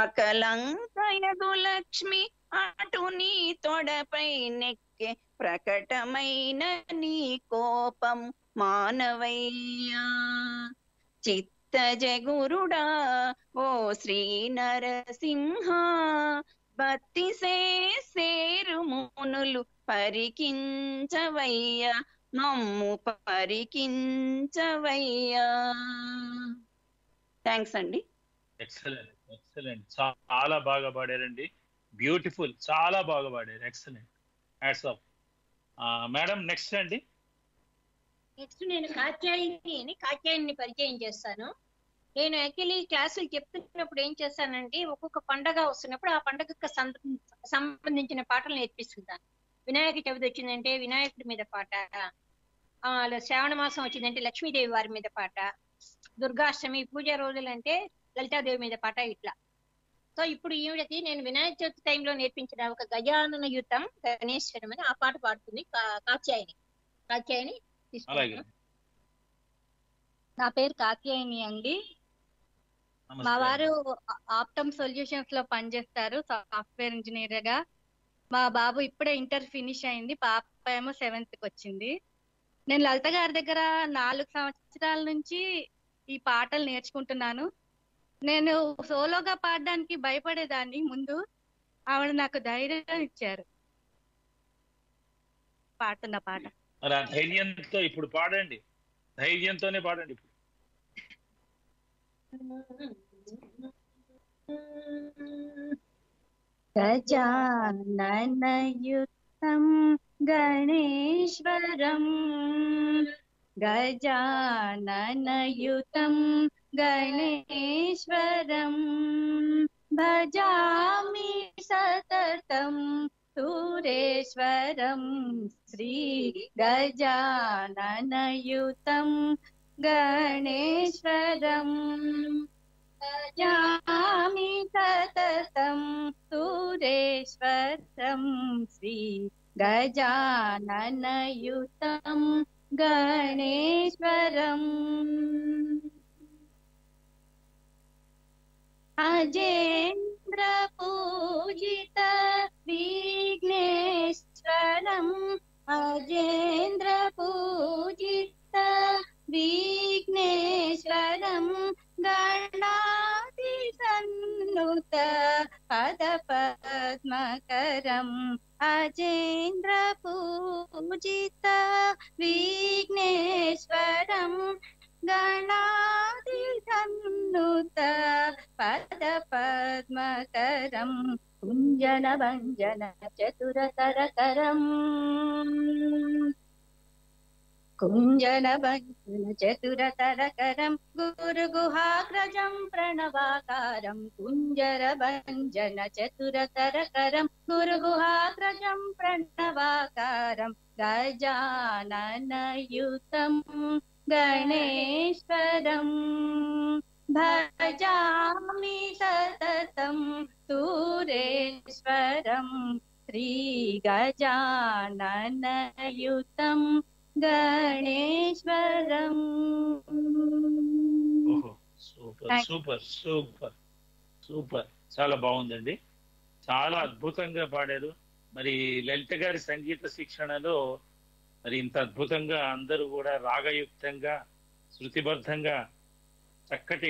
అకలంకయగు లక్ష్మి అటు నీ తొడపై నెక్కే ప్రకటమైన నీ కోపం మానవయ్యా. చిత్తజ గురుడా, ఓ శ్రీ నరసింహ భక్తి సేరు మునులు పరికించవయ్యా, మమ్ము పరికించవయ్యా. థ్యాంక్స్ అండి. ఎక్సలెంట్, ఎక్సలెంట్, చాలా బాగా పాడారండి. బ్యూటిఫుల్, చాలా బాగా పాడారు. Excellent, hats off madam. Next అండి. నెక్స్ట్ నేను కాత్యాయని పరిచయం చేస్తాను. నేను యాక్చువల్లీ క్లాసులు చెప్తున్నప్పుడు ఏం చేస్తానంటే, ఒక్కొక్క పండగ వస్తున్నప్పుడు ఆ పండగకు సంబంధించిన పాటలు నేర్పిస్తుంటాను. వినాయక చవితి వచ్చిందంటే వినాయకుడి మీద పాట, శ్రావణ మాసం వచ్చిందంటే లక్ష్మీదేవి వారి మీద పాట, దుర్గాష్టమి పూజ రోజులంటే లలితాదేవి మీద పాట, ఇట్లా. సో ఇప్పుడు ఈవిడకి నేను వినాయక చవితి టైంలో నేర్పించిన ఒక గజానన యుతం గణేశ్వరం అని ఆ పాట పాడుతుంది కాత్యాయని. నా పేరు కాత్యాయని అండి. మా వారు ఆప్టమ్ సొల్యూషన్స్ లో పనిచేస్తారు సాఫ్ట్వేర్ ఇంజనీర్ గా. మా బాబు ఇప్పుడే ఇంటర్ ఫినిష్ అయింది, పాప ఏమో 7th వచ్చింది. నేను లలిత గారి దగ్గర 4 సంవత్సరాల నుంచి ఈ పాటలు నేర్చుకుంటున్నాను. నేను సోలోగా పాడడానికి భయపడేదాన్ని, ముందు ఆవిడ నాకు ధైర్యం ఇచ్చారు. పాడుతున్న పాట ధైర్యంతో ఇప్పుడు పాడండి, ధైర్యంతోనే పాడండి. ఇప్పుడు గజాననయుతం గణేశ్వరం, గజాననయుతం గణేశ్వరం, భజామి సతతం సురేశ్వరం, శ్రీ గజాననయుతం గణేశ్వరం, భజామి సతతం సురేశ్వరం, శ్రీ గజాననయుతం గణేశ్వరం. అజేంద్ర పూజిత విఘ్నేశ్వరం, అజేంద్ర పూజిత విఘ్నేశ్వరం, గణాది సన్నుత పదపద్మకరం, అజేంద్ర పూజిత విఘ్నేశ్వరం, గణాది సన్నుత పద పద్మకరం, కుంజన భంజన చతురతరకరం, కుంజన భంజన చతురతరకరం, గురు గుహాగ్రజం ప్రణవాకారం, కుంజర భంజన చతురతరకరం, గురు గుహాగ్రజం ప్రణవాకారం, గజాననయుతం గణేశ్వరం, భజామి సతతం సురేశ్వరం, శ్రీ గజాననయుతం గణేశ్వరం. సూపర్, సూపర్, సూపర్, చాలా బాగుందండి, చాలా అద్భుతంగా పాడారు. మరి లలిత గారి సంగీత శిక్షణలో మరి ఇంత అద్భుతంగా అందరూ కూడా రాగయుక్తంగా శృతిబద్ధంగా చక్కటి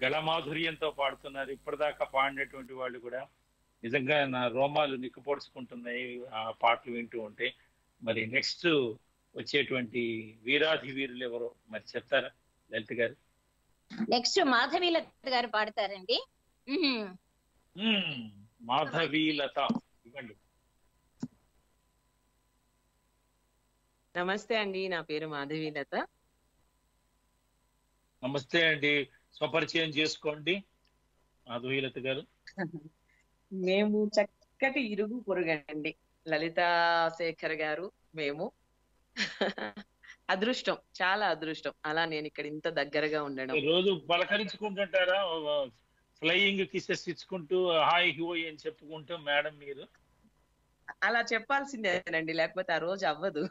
గళమాధుర్యంతో పాడుతున్నారు. ఇప్పటిదాకా పాడినటువంటి వాళ్ళు కూడా నిజంగా నా రోమాలు నిక్కుపోడ్చుకుంటున్నాయి ఆ పాటలు వింటూ ఉంటే. మరి నెక్స్ట్ వచ్చేటువంటి వీరాధి వీరులు ఎవరో మరి చెప్తారా లలిత గారు? నెక్స్ట్ మాధవి లత గారు పాడతారండి. మాధవి లత ఇవ్వండి. నమస్తే అండి, నా పేరు మాధవి లత. నమస్తే అండి, స్వపరిచయం చేసుకోండి మాధవి లత గారు. మేము చక్కటి ఇరుగు పొరుగండి, లలిత శేఖర్ గారు మేము. అదృష్టం, చాలా అదృష్టం అలా నేను ఇక్కడ ఇంత దగ్గరగా ఉండడం. రోజు పలకరించుకుంటుంటారా? ఫ్లయింగ్ కిసెస్ ఇచ్చుకుంటూ హాయ్ హోయ్ అని చెప్పుకుంటూ మేడం మీరు అలా చెప్పాల్సిందేనండి, లేకపోతే ఆ రోజు అవ్వదు.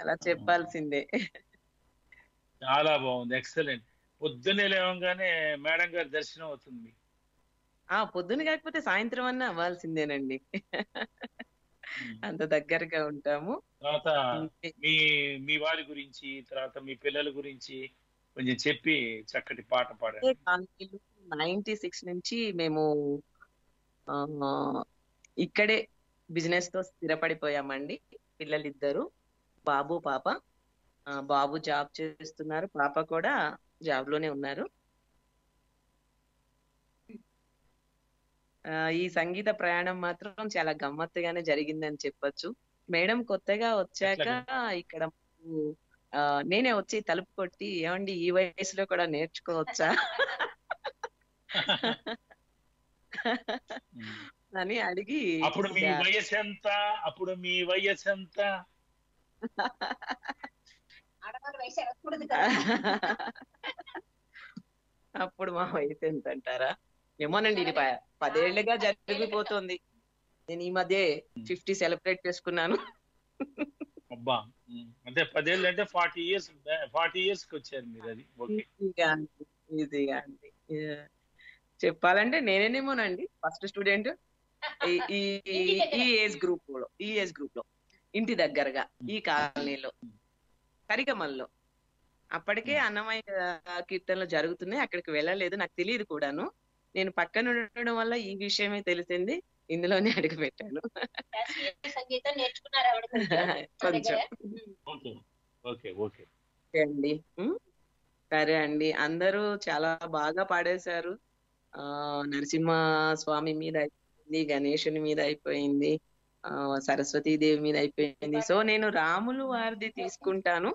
అలా చెప్పాల్సిందే. చాలా బాగుంది, ఎక్సలెంట్. పొద్దున్నే లేవగానే మేడం గారి దర్శనం అవుతుంది. ఆ పొద్దున కాకపోతే సాయంత్రం అన్న అవ్వాల్సిందేనండి, అంత దగ్గరగా ఉంటాము. తర్వాత మీ వారి గురించి, తర్వాత మీ పిల్లల గురించి కొంచెం చెప్పి చక్కటి పాట పాడారు. 96 నుంచి మేము ఇక్కడే బిజినెస్ తో స్థిరపడిపోయామండి. పిల్లలిద్దరు, బాబు పాప. బాబు జాబ్ చేస్తున్నారు, పాప కూడా జాబ్ లోనే ఉన్నారు. ఈ సంగీత ప్రయాణం మాత్రం చాలా గమ్మత్తుగానే జరిగిందని చెప్పొచ్చు. మేడం కొత్తగా వచ్చాక ఇక్కడ నేనే వచ్చి తలుపు కొట్టి, ఏమండి ఈ వయసులో కూడా నేర్చుకోవచ్చా అని అడిగి, అప్పుడు మీ వయసు ఎంత అప్పుడు మా వయసు ఎంత అంటారా ఏమోనండి. ఇది 10 ఏళ్లుగా జరిగిపోతుంది. నేను ఈ మధ్య 50 సెలబ్రేట్ చేసుకున్నాను. అబ్బా, అంటే 10 ఏళ్ళు అంటే 40 years వచ్చారు మీరు. అది ఈజీగా అండి. చెప్పాలంటే నేనేమోనండి ఫస్ట్ స్టూడెంట్ ఈ ఏజ్ గ్రూప్ లో ఇంటి దగ్గరగా ఈ కాలనీలో కరికమల్లో. అప్పటికే అన్నమయ్య కీర్తనలు జరుగుతున్నాయి, అక్కడికి వెళ్ళలేదు, నాకు తెలియదు కూడాను. నేను పక్కన ఉండడం వల్ల ఈ విషయమే తెలిసింది, ఇందులోనే అడుగు పెట్టాను. సరే అండి, అందరూ చాలా బాగా పాడేశారు. నరసింహస్వామి మీద అయిపోయింది, గణేశుని మీద అయిపోయింది, సరస్వతీదేవి మీద అయిపోయింది. సో నేను రాములు వారిది తీసుకుంటాను.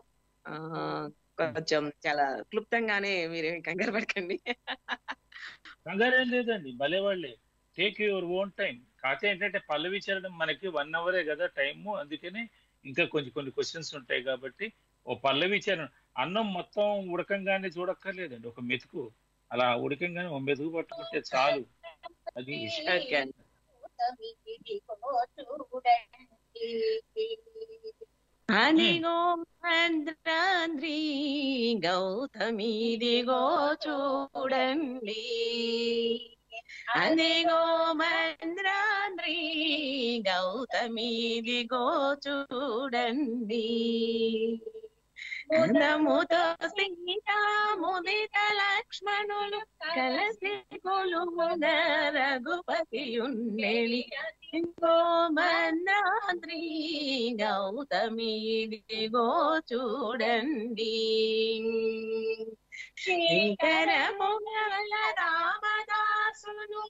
కొంచెం చాలా క్లుప్తంగానే, మీరేం కంగారు పడకండి. కంగారేం లేదండి, భలే వాళ్ళే. Take your own time. కాకపోతే ఏంటంటే పల్లవి చరణం మనకి 1 అవరే కదా టైము, అందుకని ఇంకా కొన్ని క్వశ్చన్స్ ఉంటాయి కాబట్టి ఓ పల్లవి చరణం. అన్నం మొత్తం ఉడకంగానే చూడక్కర్లేదండి, ఒక మెతుకు అలా ఉడకంగానే ఒక మెతుకు పట్టుకుంటే చాలు. అది అనిగో ఆంధ్రాంధ్రీ గౌతమిదిగో చూడండి, అనిగో ఆంధ్రాంధ్రీ గౌతమిదిగో చూడండి, ముదముతో సీతాముదిత లక్ష్మణులు కలసి కొలువున రఘుపతియున్నెలి, ఇదిగో ఆంధ్రాంధ్రీ గౌతమి ఇదిగో చూడండి, శంకరముల రామదాసును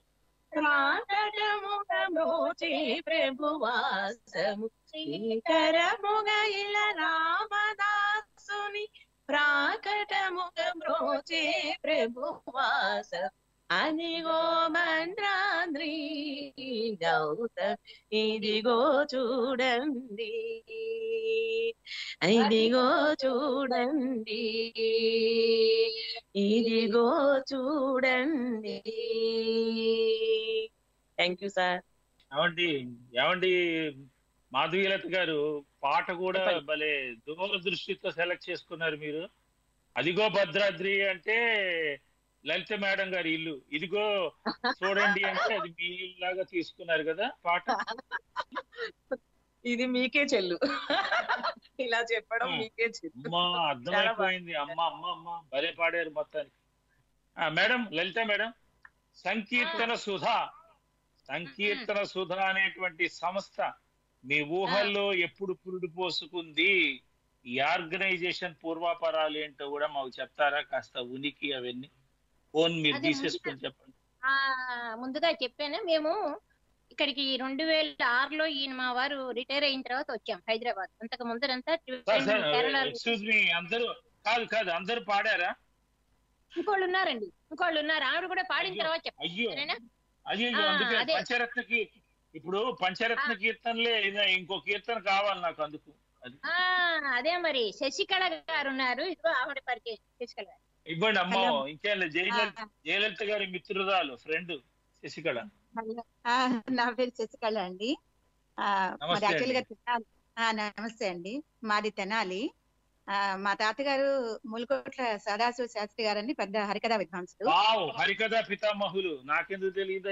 ప్రాకటముగోచే ప్రభువాసము, శంకరముగ ఇల రామదాసుని ప్రాకటముగోచే ప్రభువాసము, అనిగో ఆంధ్రాంధ్రీ గౌతమి ఇదిగో చూడండి, ఇదిగో చూడండి, ఇదిగో చూడండి. Thank you sir. ఏమండి మాధవీలత గారు, పాట కూడా భలే దూరదృష్టితో సెలెక్ట్ చేసుకున్నారు మీరు. అదిగో భద్రాద్రి అంటే లలిత మేడం గారి ఇల్లు, ఇదిగో చూడండి అంటే అది మీ ఇల్లు లాగా తీసుకున్నారు కదా పాట. ఇది మీకే చెల్లు, ఇలా చెప్పడం మీకే చెప్తున్నా. అర్థమైపోయింది. అమ్మా అమ్మ అమ్మ భలే పాడారు మొత్తానికి. మేడం లలిత మేడం, సంకీర్తన సుధ, సంకీర్తన సుధ అనేటువంటి సంస్థ మీ ఊహల్లో ఎప్పుడు పురుడు పోసుకుంది? ఈ ఆర్గనైజేషన్ పూర్వాపరాలు ఏంటో కూడా మాకు చెప్తారా? కాస్త ఉనికి అవన్నీ ఫోన్ మీరు తీసేసుకుని చెప్పండి. ముందుగా చెప్పాను, మేము ఇక్కడికి 2006లో ఈయన మా వారు రిటైర్ అయిన తర్వాత వచ్చాం హైదరాబాద్. అంతకు ముందరంతా అందరూ పాడారా? ఇంకోళ్ళు ఉన్నారండి, ఇంకోళ్ళు ఉన్నారు. ఆవిడ కూడా పాడిన తర్వాత చెప్పండి. ఇప్పుడు పంచరత్న కీర్తనలే ఇంకో కీర్తన కావాలి నాకు. అందుకు అదే మరి శశికళ గారు ఉన్నారు. ఇదిగో ఆవిడ పరిచయం, శశికళ గారు ఇవ్వండి. అమ్మో ఇంకేం లేదు, జయలలిత, జయలలిత గారి మిత్రురాలు, ఫ్రెండ్ శశికళ. నా పేరు శశికళ అండి. నమస్తే అండి. మాది తెనాలి. మా తాతగారు ములకోట్ల సదాశివ శాస్త్రి గారు అని పెద్ద హరికథ విద్వాంసులు, హరికథ పితామహులు. నాకెందుకు తెలియదు,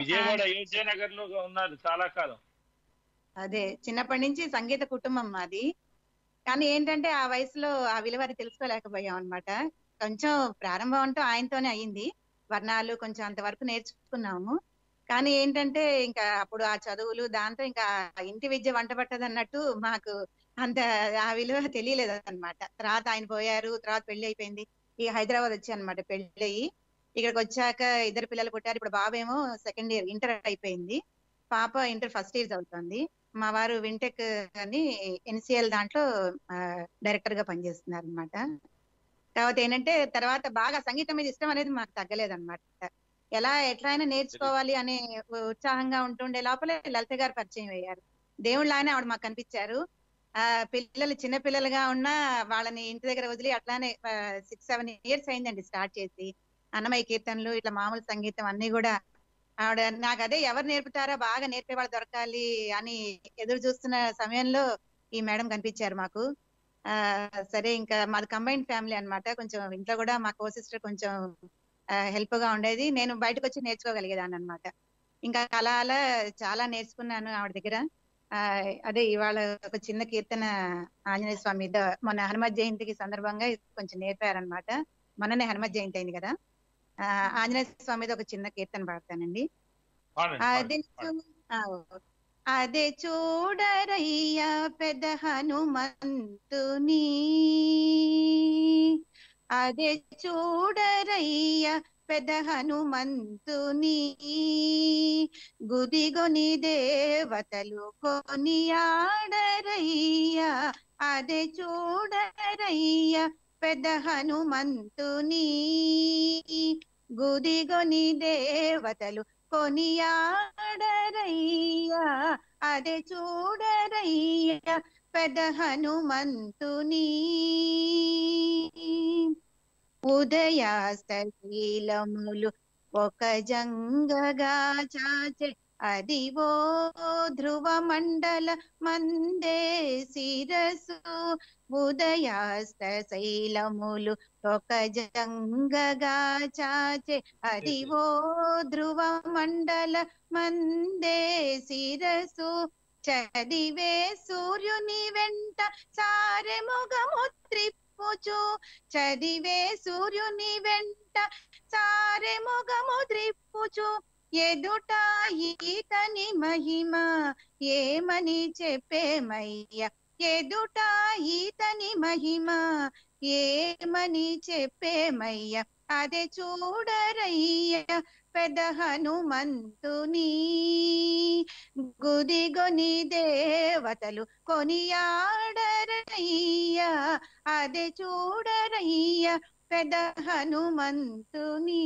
విజయవాడ అయోధ్యానగర్ లో ఉన్నారు చాలా కాలం. అదే చిన్నప్పటి నుంచి సంగీత కుటుంబం మాది. కానీ ఏంటంటే ఆ వయసులో ఆ విలువరి తెలుసుకోలేకపోయాం అనమాట. కొంచెం ప్రారంభం అంటూ ఆయనతోనే అయింది. వర్ణాలు కొంచెం అంతవరకు నేర్చుకున్నాము. కానీ ఏంటంటే ఇంకా అప్పుడు ఆ చదువులు దాంతో ఇంకా ఇంటి విద్య వంట పట్టదు అన్నట్టు మాకు అంత ఆ విలువ తెలియలేదు అనమాట. తర్వాత ఆయన పోయారు, తర్వాత పెళ్లి అయిపోయింది. ఈ హైదరాబాద్ వచ్చాయి అనమాట. పెళ్లి అయ్యి ఇక్కడికి వచ్చాక ఇద్దరు పిల్లలు పుట్టారు. ఇప్పుడు బాబేమో సెకండ్ ఇయర్ ఇంటర్ అయిపోయింది, పాప ఇంటర్ ఫస్ట్ ఇయర్ అవుతుంది. మా వారు వింటెక్ అని ఎన్సిఎల్ దాంట్లో డైరెక్టర్ గా పనిచేస్తున్నారు అనమాట. తర్వాత ఏంటంటే తర్వాత బాగా సంగీతం మీద ఇష్టం అనేది మాకు తగ్గలేదు అనమాట. ఎట్లా అయినా నేర్చుకోవాలి అనే ఉత్సాహంగా ఉంటుండే లోపలే లలిత గారు పరిచయం అయ్యారు. దేవుళ్ళనే ఆవిడ మాకు కనిపించారు. పిల్లలు చిన్నపిల్లలుగా ఉన్నా వాళ్ళని ఇంటి దగ్గర వదిలి అట్లానే 6-7 years అయిందండి స్టార్ట్ చేసి. అన్నమయ్య కీర్తనలు ఇట్లా మామూలు సంగీతం అన్ని కూడా ఆవిడ నాకు అదే ఎవరు నేర్పుతారా, బాగా నేర్పేవాళ్ళు దొరకాలి అని ఎదురు చూస్తున్న సమయంలో ఈ మేడం కనిపించారు మాకు. సరే ఇంకా మాది కంబైన్డ్ ఫ్యామిలీ అనమాట. కొంచెం ఇంట్లో కూడా మా కో సిస్టర్ కొంచెం హెల్ప్ గా ఉండేది, నేను బయటకు వచ్చి నేర్చుకోగలిగేదాన్ని అనమాట. ఇంకా అలా అలా చాలా నేర్చుకున్నాను ఆవిడ దగ్గర. అదే ఇవాళ ఒక చిన్న కీర్తన ఆంజనేయ స్వామి మొన్న హనుమత్ జయంతికి సందర్భంగా కొంచెం నేర్పారనమాట. మొన్ననే హనుమత్ జయంతి అయింది కదా. ఆంజనేయ స్వామి ఒక చిన్న కీర్తన పాడతానండి. అదే చూడరయ్యా పెద్ద హనుమంతుని, అదే చూడరయ్యా పెద్ద హనుమంతుని, గుదిగొని దేవతలు కొనియాడరయ్యా, అదే చూడరయ్యా పెద్ద హనుమంతుని, గుదిగొని దేవతలు కొనియాడరయ్యా, అదే చూడరయ్యా పెద్ద హనుమంతుని. ఉదయాస్తీలములు ఒక జంగగా చాచే అదివో ధ్రువ మండల మందే శిరసు, ఉదయాస్తశైలములు ఒక జంగగా చాచే అదివో ధ్రువ మండల మందే శిరసు, చదివే సూర్యుని వెంట సారే ముఖము త్రిప్పుచు, చదివే సూర్యుని వెంట సారే ముఖము త్రిప్పుచు, ఎదుట ఈతని మహిమ ఏమని చెప్పేమయ్యా, ఎదుట ఈతని మహిమ ఏమని చెప్పేమయ్యా, అదే చూడరయ్యా పెద్ద హనుమంతుని, గుదిగొని దేవతలు కొనియాడరయ్యా, అదే చూడరయ్యా పెద్ద హనుమంతుని,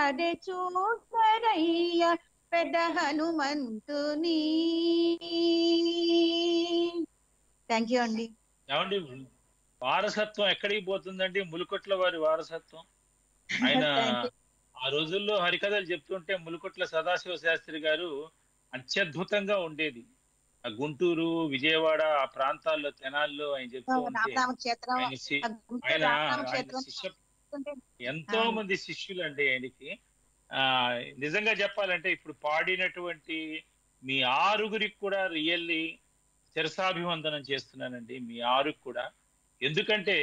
అదే చూడరయ్యా పెద్ద హనుమంతుని. థ్యాంక్ యూ అండి. ఏమండి వారసత్వం ఎక్కడికి పోతుందండి? ములకొట్ల వారి వారసత్వం. ఆయన ఆ రోజుల్లో హరికథలు చెప్తుంటే ములకొట్ల సదాశివ శాస్త్రి గారు అత్యద్భుతంగా ఉండేది. ఆ గుంటూరు, విజయవాడ, ఆ ప్రాంతాల్లో, తెనాల్లో ఆయన చెప్తూ ఉంటే ఎంతో మంది శిష్యులు అండి ఆయనకి. నిజంగా చెప్పాలంటే ఇప్పుడు పాడినటువంటి మీ ఆరుగురికి కూడా రియల్లీ శిరసాభివందనం చేస్తున్నానండి మీ ఆరు కూడా. ఎందుకంటే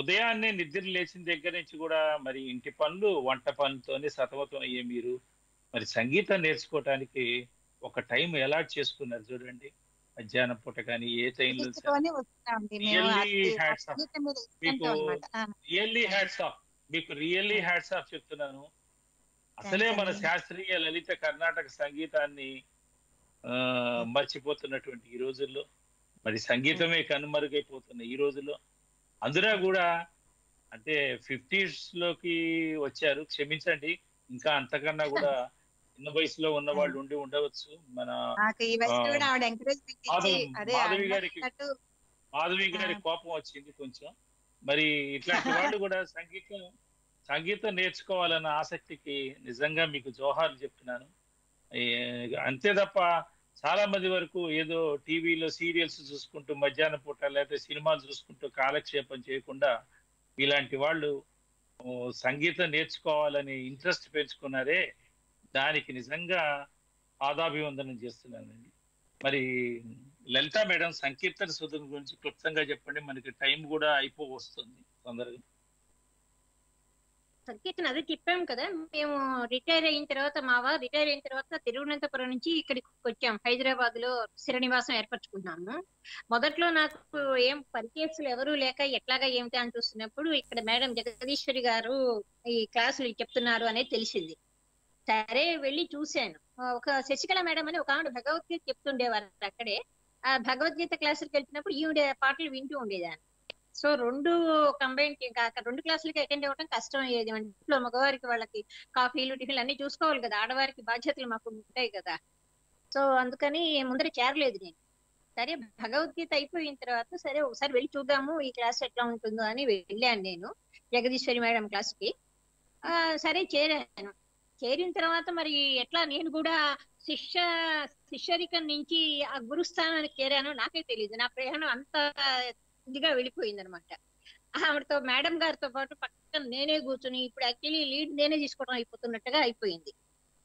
ఉదయాన్నే నిద్ర లేచిన దగ్గర నుంచి కూడా మరి ఇంటి పనులు వంట పనులతోనే సతమతం అయ్యే మీరు మరి సంగీతం నేర్చుకోవటానికి ఒక టైం అలాట్ చేసుకున్నారు చూడండి, మధ్యాహ్నం పూట కానీ ఏ టైంలో. మీకు రియల్లీ హ్యాట్స్ ఆఫ్ చెప్తున్నాను. అసలే మన శాస్త్రీయ లలిత కర్ణాటక సంగీతాన్ని మర్చిపోతున్నటువంటి ఈ రోజుల్లో, మరి సంగీతమే కనుమరుగైపోతున్న ఈ రోజుల్లో అందులో కూడా అంటే 50s లోకి వచ్చారు. క్షమించండి, ఇంకా అంతకన్నా కూడా చిన్న వయసులో ఉన్న వాళ్ళు ఉండి ఉండవచ్చు. మన మాధవి గారి కోపం వచ్చింది కొంచెం. మరి ఇట్లాంటి వాళ్ళు కూడా సంగీతం నేర్చుకోవాలన్న ఆసక్తికి నిజంగా మీకు జోహార్లు చెప్తున్నాను. అంతే తప్ప చాలా మంది వరకు ఏదో టీవీలో సీరియల్స్ చూసుకుంటూ మధ్యాహ్నం పూట లేకపోతే సినిమాలు చూసుకుంటూ కాలక్షేపం చేయకుండా ఇలాంటి వాళ్ళు సంగీతం నేర్చుకోవాలని ఇంట్రెస్ట్ పెంచుకున్నారే, దానికి నిజంగా పాదాభివందనం చేస్తున్నానండి. మరి లలిత మేడం సంకీర్తన శోధన గురించి క్లుప్తంగా చెప్పండి, మనకి టైం కూడా అయిపోవస్తుంది తొందరగా. సంకీర్తన అదే చెప్పాము కదా, మేము రిటైర్ అయిన తర్వాత మా వారు రిటైర్ అయిన తర్వాత తిరువనంతపురం నుంచి ఇక్కడికి వచ్చాం. హైదరాబాద్ లో శ్రీనివాసం ఏర్పరచుకున్నాము. మొదట్లో నాకు ఏం పరిచయస్తులు ఎవరూ లేక ఎట్లాగా ఏమిటి అని చూస్తున్నప్పుడు ఇక్కడ మేడం జగదీశ్వరి గారు ఈ క్లాసులు చెప్తున్నారు అనేది తెలిసింది. సరే వెళ్ళి చూశాను. ఒక శశికళ మేడం అని ఒక ఆవిడ భగవద్గీత చెప్తుండేవారు. అక్కడే ఆ భగవద్గీత క్లాసులకు వెళ్తున్నప్పుడు ఈవిడ పాటలు వింటూ ఉండేదాన్ని. సో రెండు కంబైన్ కాక రెండు క్లాసులకి అటెండ్ అవ్వడం కష్టం అయ్యేది. ఇంట్లో మగవారికి వాళ్ళకి కాఫీలు టిఫిన్లు అన్ని చూసుకోవాలి కదా, ఆడవారికి బాధ్యతలు మాకు ఉంటాయి కదా. సో అందుకని ముందర చేరలేదు నేను. సరే భగవద్గీత అయిపోయిన తర్వాత సరే ఒకసారి వెళ్ళి చూద్దాము ఈ క్లాస్ ఎట్లా ఉంటుందో అని వెళ్ళాను నేను జగదీశ్వరి మేడం క్లాస్కి. సరే చేరాను. చేరిన తర్వాత మరి ఎట్లా నేను కూడా శిష్యరికం నుంచి ఆ గురుస్థానానికి చేరాను నాకే తెలియదు. నా ప్రయాణం అంతా ఇదిగా వెళ్ళిపోయింది అనమాట. ఆవిడతో మేడం గారితో పాటు పక్కన నేనే కూర్చుని ఇప్పుడు యాక్చువల్లీ లీడ్ నేనే తీసుకోవడం అయిపోతున్నట్టుగా అయిపోయింది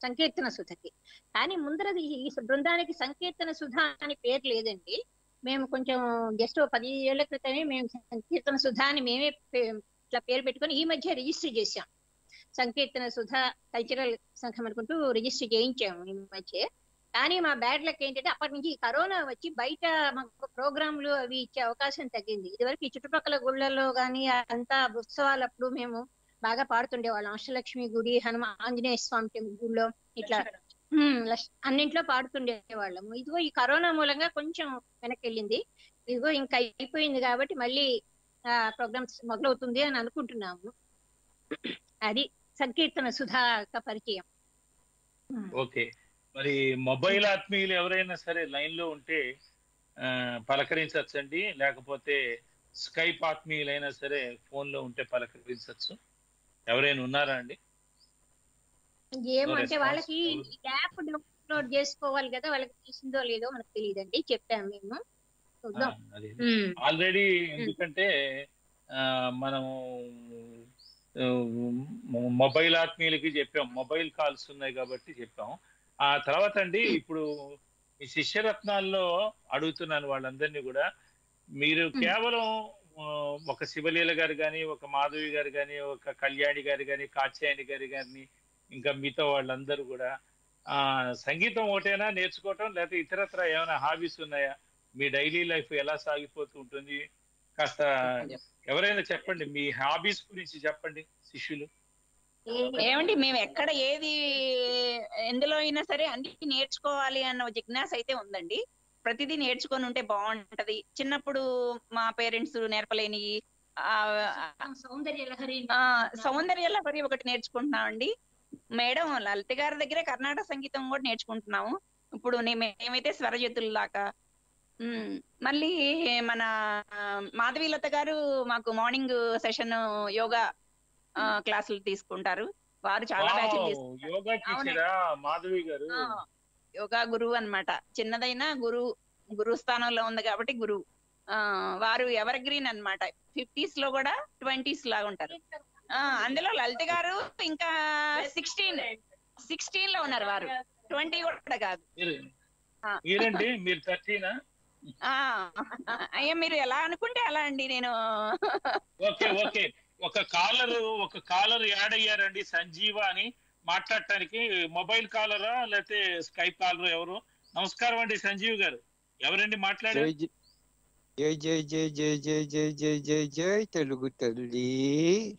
సంకీర్తన సుధకి. కానీ ముందరది ఈ బృందానికి సంకీర్తన సుధ అని పేరు లేదండి. మేము కొంచెం జస్ట్ 10 ఏళ్ల క్రితమే మేము సంకీర్తన సుధ అని మేమే ఇట్లా పేరు పెట్టుకొని ఈ మధ్య రిజిస్టర్ చేసాం. సంకీర్తన సుధ కల్చరల్ సంఘం అనుకుంటూ రిజిస్టర్ చేయించాము ఈ మధ్య. కానీ మా బ్యాడ్ లక్ ఏంటంటే అప్పటి నుంచి కరోనా వచ్చి బయట మాకు ప్రోగ్రాంలు అవి ఇచ్చే అవకాశం తగ్గింది. ఇదివరకు ఈ చుట్టుపక్కల గుళ్ళల్లో కానీ అంతా ఉత్సవాలప్పుడు మేము బాగా పాడుతుండే వాళ్ళం. అష్టలక్ష్మి గుడి, ఆంజనేయ స్వామి గుళ్ళో ఇట్లా అన్నింట్లో పాడుతుండే వాళ్ళము. ఇదిగో ఈ కరోనా మూలంగా కొంచెం వెనక్కి వెళ్ళింది. ఇదిగో ఇంకా అయిపోయింది కాబట్టి మళ్ళీ ప్రోగ్రామ్స్ మొదలవుతుంది అని అనుకుంటున్నాము. అది సంకీర్తన సుధాక పరిచయం. ఓకే, మరి మొబైల్ ఆత్మీయులు ఎవరైనా సరే లైన్ లో ఉంటే పలకరించండి, లేకపోతే స్కైప్ ఆత్మీయులైనా సరే ఫోన్ లో ఉంటే పలకరించచ్చు. ఎవరైనా ఉన్నారా అండి? ఏమంటే వాళ్ళకి యాప్ డౌన్లోడ్ చేసుకోవాలి కదా, వాళ్ళకి తెలిసిందో లేదో మనకు తెలియదండి. చెప్పాము మేము ఆల్రెడీ. ఎందుకంటే మనము మొబైల్ ఆత్మీయులకి చెప్పాం, మొబైల్ కాల్స్ ఉన్నాయి కాబట్టి చెప్పాం. ఆ తర్వాత అండి ఇప్పుడు ఈ శిష్యరత్నాల్లో అడుగుతున్నాను వాళ్ళందరినీ కూడా, మీరు కేవలం ఒక శివలీల గారు కానీ, ఒక మాధవి గారు కానీ, ఒక కళ్యాణి గారు కానీ, కాత్యాయని గారు కానీ, ఇంకా మిగతా వాళ్ళందరూ కూడా సంగీతం ఒకటేనా నేర్చుకోవటం, లేకపోతే ఇతరత్ర ఏమైనా హాబీస్ ఉన్నాయా? మీ డైలీ లైఫ్ ఎలా సాగిపోతూ ఉంటుంది? కాస్త ఎవరైనా చెప్పండి, మీ హాబీస్ గురించి చెప్పండి శిష్యులు. ఏమండి మేము ఎక్కడ ఏది ఎందులో అయినా సరే అన్ని నేర్చుకోవాలి అన్న జిజ్ఞాస అయితే ఉందండి. ప్రతిదీ నేర్చుకొని ఉంటే బాగుంటది. చిన్నప్పుడు మా పేరెంట్స్ నేర్పలేని సౌందర్య లహరి ఒకటి నేర్చుకుంటున్నామండి. మేడం లలిత గారి దగ్గరే కర్ణాటక సంగీతం కూడా నేర్చుకుంటున్నాము. ఇప్పుడు మేమైతే స్వరజతులు లాగా. మళ్ళీ మన మాధవి లత గారు మాకు మార్నింగ్ సెషన్ యోగా క్లాసులు తీసుకుంటారు. వారు చాలా యోగా గురువు అన్నమాట. చిన్నదైనా గురువు స్థానంలో ఉంది కాబట్టి గురువు. వారు ఎవర్ గ్రీన్ అన్నమాట. 50s లో కూడా 20s లాగా ఉంటారు. అందులో లలిత గారు ఇంకా 16 లో ఉన్నారు. వారు 20 కూడా కాదు. అయ్యా మీరు ఎలా అనుకుంటే అలా అండి నేను. ఓకే ఓకే, ఒక కాలర్ యాడ్ అయ్యారండి సంజీవ అని, మాట్లాడటానికి. మొబైల్ కాలరా లేకపోతే స్కైప్ కాలర్ ఎవరు? నమస్కారం అండి సంజీవ్ గారు, ఎవరండి మాట్లాడారు? జై జై జై జై జై జై జై జై జై తెలుగు తల్లి,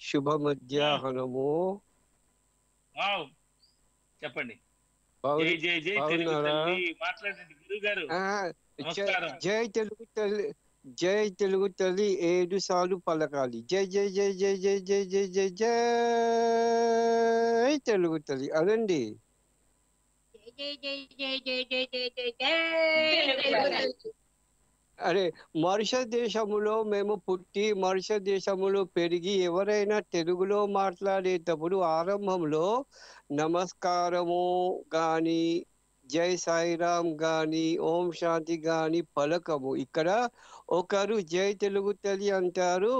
శుభ మధ్యాహ్నము. చెప్పండి. జై తెలుగు తల్లి 7 సార్లు పలకాలి. జై జై జై జై జై జై జై జై జై తెలుగు తల్లి అదండి. అరే, మరుష దేశములో మేము పుట్టి మరుష దేశములో పెరిగి ఎవరైనా తెలుగులో మాట్లాడేటప్పుడు ఆరంభంలో నమస్కారము కానీ జై సాయిరామ్ కానీ ఓం శాంతి కానీ పలకము. ఇక్కడ ఒకరు జై తెలుగు తల్లి అంటారు,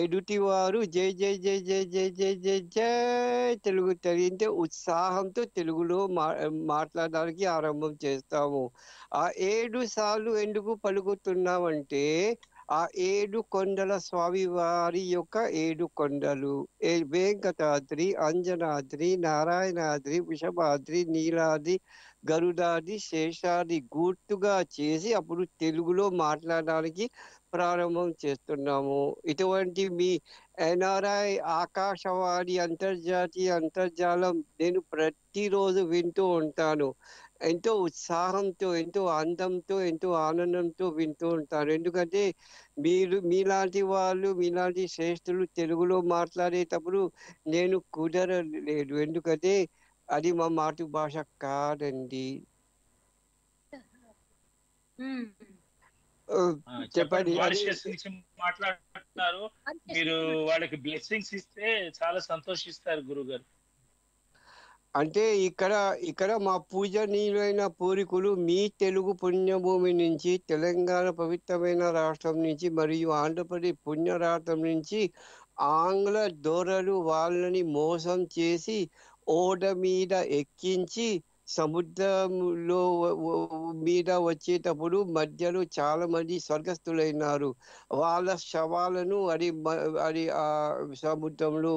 ఎదుటి వారు జై జై జై జై జై జై జై జై తెలుగు తల్లి అంటే ఉత్సాహంతో తెలుగులో మాట్లాడడానికి ఆరంభం చేస్తాము. ఆ 7 సార్లు ఎందుకు పలుకుతున్నామంటే ఆ 7 కొండల స్వామివారి యొక్క 7 కొండలు వెంకటాద్రి, అంజనాద్రి, నారాయణాద్రి, వృషభాద్రి, నీలాద్రి, గరుడాది, శేషాది గుర్తుగా చేసి అప్పుడు తెలుగులో మాట్లాడడానికి ప్రారంభం చేస్తున్నాము. ఇటువంటి మీ ఎన్ఆర్ఐ ఆకాశవాణి అంతర్జాలం నేను ప్రతిరోజు వింటూ ఉంటాను. ఎంతో ఉత్సాహంతో, ఎంతో ఆనందంతో, ఎంతో ఆనందంతో వింటూ ఉంటాను. ఎందుకంటే మీలాంటి వాళ్ళు, మీలాంటి శ్రేష్ఠులు తెలుగులో మాట్లాడేటప్పుడు నేను కుదరలేదు. ఎందుకంటే అది మా మాతృభాష కాదండి. చెప్పండి, మాట్లాడుతున్నారు మీరు, వాళ్ళకి బ్లెస్సింగ్స్ ఇస్తే చాలా సంతోషిస్తారు గురుగారు. అంటే ఇక్కడ మా పూజనీయులైన పూర్వీకులు మీ తెలుగు పుణ్యభూమి నుంచి, తెలంగాణ పవిత్రమైన రాష్ట్రం నుంచి మరియు ఆంధ్రప్రదేశ్ పుణ్య రాష్ట్రం నుంచి ఆంగ్ల దొరలు వాళ్ళని మోసం చేసి ఓడ మీద ఎక్కించి సముద్రంలో మీద వచ్చేటప్పుడు మధ్యలో చాలా మంది స్వర్గస్థులైనారు. వాళ్ళ శవాలను అది ఆ సముద్రంలో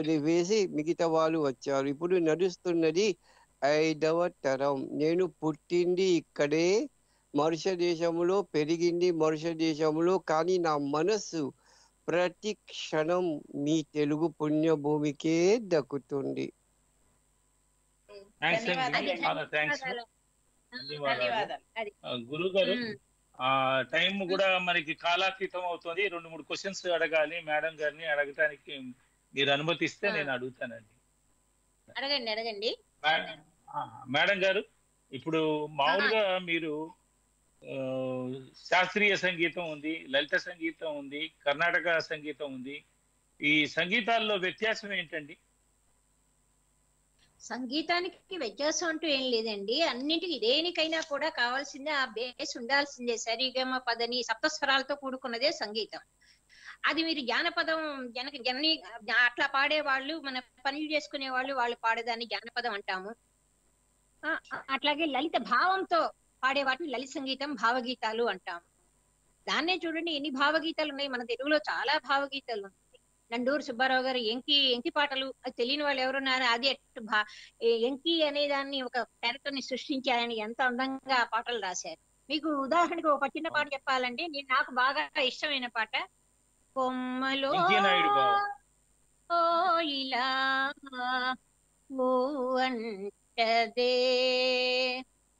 అది వేసి మిగతా వాళ్ళు వచ్చారు. ఇప్పుడు నడుస్తున్నది 5వ తరం. నేను పుట్టింది ఇక్కడే, మరుష దేశంలో పెరిగింది మరుష దేశంలో, కానీ నా మనస్సు ప్రతి క్షణం మీ తెలుగు పుణ్యభూమికే దక్కుతుంది. గురుగారు టైం కూడా మనకి కాలాతీతం అవుతుంది. 2-3 క్వశ్చన్స్ అడగాలి మేడం గారిని. అడగటానికి మీరు అనుమతిస్తే నేను అడుగుతానండి. అడగండి. మేడం గారు, ఇప్పుడు మామూలుగా మీరు శాస్త్రీయ సంగీతం ఉంది, లలిత సంగీతం ఉంది, కర్ణాటక సంగీతం ఉంది, ఈ సంగీతాల్లో వ్యత్యాసం ఏంటండి? సంగీతానికి వ్యత్యాసం అంటూ ఏం లేదండి. అన్నింటికి దేనికైనా కూడా కావాల్సిందే ఆ బేస్ ఉండాల్సిందే. సరిగమ పదని సప్తస్వరాలతో కూడుకున్నదే సంగీతం. అది మీరు జానపదం జనని అట్లా పాడేవాళ్ళు, మన పనులు చేసుకునే వాళ్ళు పాడేదాన్ని జానపదం అంటాము. అట్లాగే లలిత భావంతో పాడే వాటిని లలిత సంగీతం, భావగీతాలు అంటాము. దాన్నే చూడండి ఎన్ని భావగీతాలు ఉన్నాయి మన తెలుగులో, చాలా భావగీతాలు. నండూరు సుబ్బారావు గారు ఎంకి పాటలు, అది తెలియని వాళ్ళు ఎవరున్నారు? అది ఎంకి అనే దాన్ని ఒక క్యారెక్టర్ ని సృష్టించి ఆయన ఎంత అందంగా పాటలు రాశారు. మీకు ఉదాహరణకు ఒక చిన్న పాట చెప్పాలంటే, నేను నాకు బాగా ఇష్టమైన పాట కొమ్మలో ఇలా అంటదే,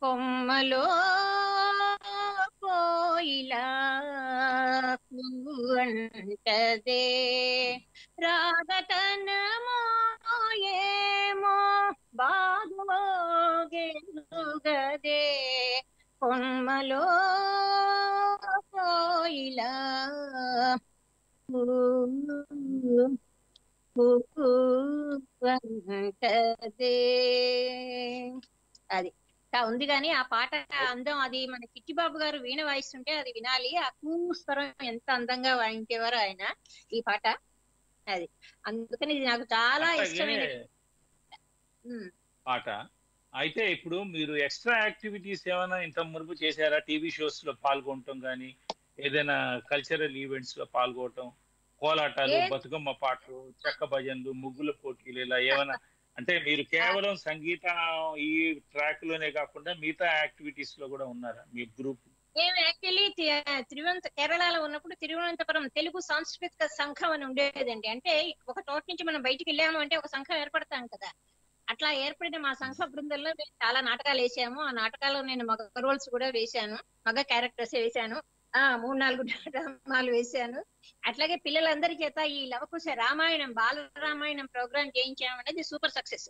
కొమ్మలో కోయిలా అంటదే, రాగతనమోయేమో బాగోగెలుగదే, కొమ్మలో కోయిలా అంటదే. అది ఉంది కానీ ఆ పాట అందం, అది మన కిట్టిబాబు గారు వీణ వాయిస్తుంటే అది వినాలి. ఆ కూస్వరం ఎంత అందంగా వాయించేవారు ఆయన ఈ పాట. అది అందుకని ఇది నాకు చాలా ఇష్టమైన పాట. అయితే ఇప్పుడు మీరు ఎక్స్ట్రా యాక్టివిటీస్ ఏమైనా ఇంత మునుపు చేశారా? టీవీ షోస్ లో పాల్గొనటం కానీ, ఏదైనా కల్చరల్ ఈవెంట్స్ లో పాల్గొనటం, కోలాటాలు, బతుకమ్మ పాటలు, చెక్క భజనలు, ముగ్గుల పోటీలు, ఇలా ఏమైనా? అంటే మీరు కేవలం సంగీతం ఈ ట్రాక్ లోనే కాకుండా మిగతా యాక్టివిటీస్ లో కూడా ఉన్నారా మీ గ్రూప్? మేము యాక్చువల్లీ కేరళలో ఉన్నప్పుడు తిరువనంతపురం తెలుగు సాంస్కృతిక సంఘం అని ఉండేదండి. అంటే ఒక చోట నుంచి మనం బయటికి వెళ్ళాము అంటే ఒక సంఘం ఏర్పడతాం కదా, అట్లా ఏర్పడిన మా సంఘ బృందంలో మేము చాలా నాటకాలు వేసాము. ఆ నాటకాల్లో నేను మగ రోల్స్ కూడా వేశాను, మగ క్యారెక్టర్స్ వేశాను, 3-4 డ్రామాలు వేశాను. అట్లాగే పిల్లలందరి చేత ఈ లవకుశ రామాయణం, బాలరామాయణం ప్రోగ్రామ్ చేయించాము అనేది సూపర్ సక్సెస్.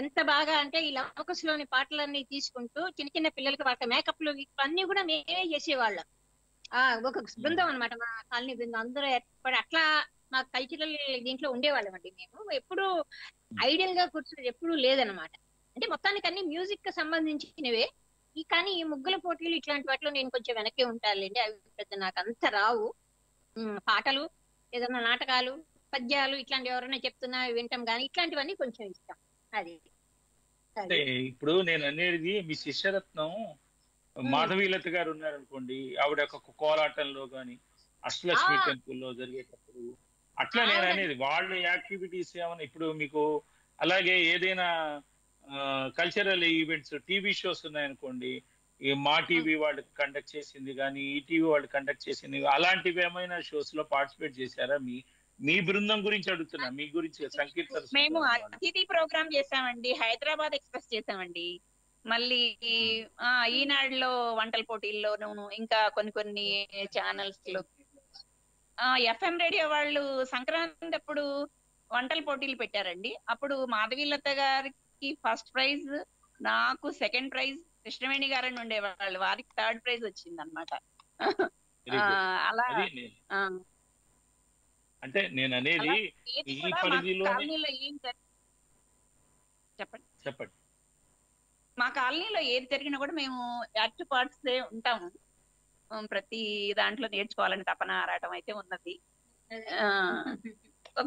ఎంత బాగా అంటే ఈ లవకుశలోని పాటలన్నీ తీసుకుంటూ చిన్న చిన్న పిల్లలకి వాళ్ళ మేకప్లు అన్ని కూడా మేమే చేసేవాళ్ళం. ఒక బృందం అనమాట మా కాలనీ బృందం అందరూ ఏర్పడి అట్లా మా కల్చరల్ దీంట్లో ఉండేవాళ్ళం అండి. మేము ఎప్పుడు ఐడియల్ గా కూర్చున్నది ఎప్పుడు లేదనమాట. అంటే మొత్తానికి అన్ని మ్యూజిక్ కి సంబంధించినవే. కానీ ఈ ముగ్గుల పోటీలు ఇట్లాంటి వాటిలో నేను కొంచెం వెనకే ఉంటానులేండి, అవి పెద్ద నాకు అంత రావు. పాటలు, ఏదైనా నాటకాలు, పద్యాలు ఇట్లాంటివి ఎవరైనా చెప్తున్నా వింటాం కానీ ఇట్లాంటివన్నీ కొంచెం ఇష్టం. అది ఇప్పుడు నేను అనేది మీ శిష్యరత్నం మాధవీలత గారు ఉన్నారనుకోండి, ఆవిడ ఒక కోలాటంలో గాని అష్టలక్ష్మి టెంపుల్ లో జరిగేటప్పుడు అట్లా నేను అనేది వాళ్ళ యాక్టివిటీస్ ఏమైనా ఇప్పుడు మీకు అలాగే ఏదైనా కల్చరల్ ఈవెంట్స్ టీవీ షోస్ ఉన్నాయనుకోండి, ఈ మా టీవీ వాళ్ళు కండక్ట్ చేసింది కానీ ఈ టీవీ వాళ్ళు కండక్ట్ చేసింది అలాంటివి ఏమైనా షోస్ లో పార్టిసిపేట్ చేశారా? మీ బృందం గురించి అడుగుతున్నా, మీ గురించి సంకీర్తన. మేము అతిథి ప్రోగ్రామ్ చేసామండి, హైదరాబాద్ ఎక్స్ప్రెస్ చేసామండి, మళ్ళీ ఈనాడులో వంటల పోటీల్లోనూ, ఇంకా కొన్ని కొన్ని ఛానల్స్ లో ఎఫ్ఎం రేడియో వాళ్ళు సంక్రాంతి అప్పుడు వంటల పోటీలు పెట్టారండి. అప్పుడు మాధవీలత గారికి ఫస్ట్ ప్రైజ్, నాకు సెకండ్ ప్రైజ్, కృష్ణవేణి గారు అని ఉండేవాళ్ళు, వారికి థర్డ్ ప్రైజ్ వచ్చింది అనమాట. అలా అంటే నేను అనేది చెప్పండి, మా కాలనీలో ఏది జరిగినా కూడా మేము యాక్ట్ పార్ట్స్ ఉంటాము. ప్రతి దాంట్లో నేర్చుకోవాలని తపన, ఆరాటం అయితే ఉన్నది.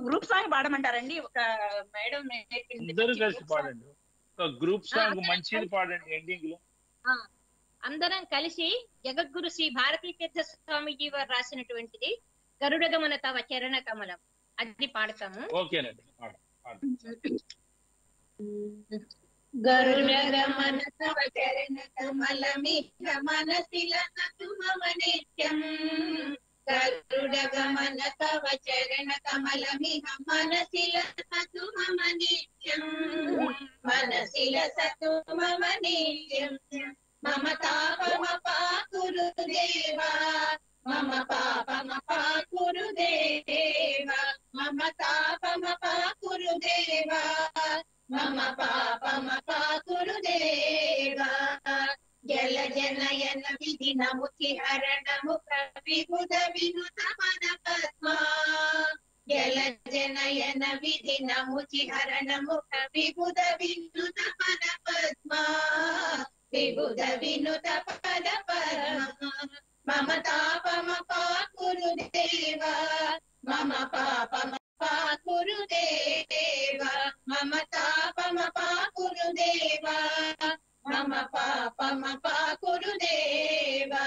గ్రూప్ సాంగ్ పాడమంటారండి, ఒక మేడం కలిసి పాడండి, గ్రూప్ సాంగ్ మంచిది పాడండి ఎండింగ్ లో. అందరం కలిసి జగద్గురు శ్రీ భారతీ తీర్థ స్వామీజీ వారు రాసినటువంటిది గరుడగమన తవ చరణ కమలం, అది పాడతాము. ఓకేనండి, గరుడగమన తవ చరణ కమలమి మనసిల నతుమమనేత్యం, గరుడగమన తవ చరణ కమలమి మనసిల నతుమమనేత్యం, మనసిల సతుమమనేత్యం, మమ తాపమపాకురు దేవా, మమ పాపమపాకురు దేవా, మమ తాపమపాకురు దేవా, మమ పాపమపాకురు దేవా, జల జనయన విధి నముఖి హరణము కవిబుధ వినుత పద పద్మా, జల జనయన విధి నముఖి హరణము కవిబుధ వినుత పద పద్మా, విబుధ వినుత పద పద్మా, మమ తాపమ పాకురు దేవా, మమ పాపమ పాకురు దేవా, మమ తాపమ పాకురు దేవా, మమ పాపమ పాకురు దేవా,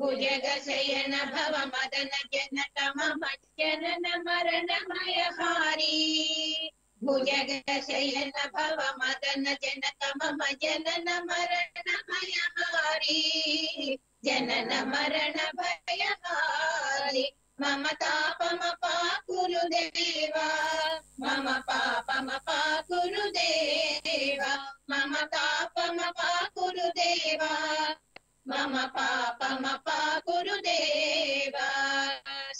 భుజగ శయన భవ మదన జనక మమ జనన మరణమయ హారీ, భుజగ శయన భవ మదన జనక మమ జనన మరణమయ హారీ, జనన మరణ భయ హారీ, మమ తాపమ పాకురు దేవా, మమ పాపమ పాకురు దేవా, మమ తాపమ పాకురు దేవా, మమ పాపమ పాకురు దేవా,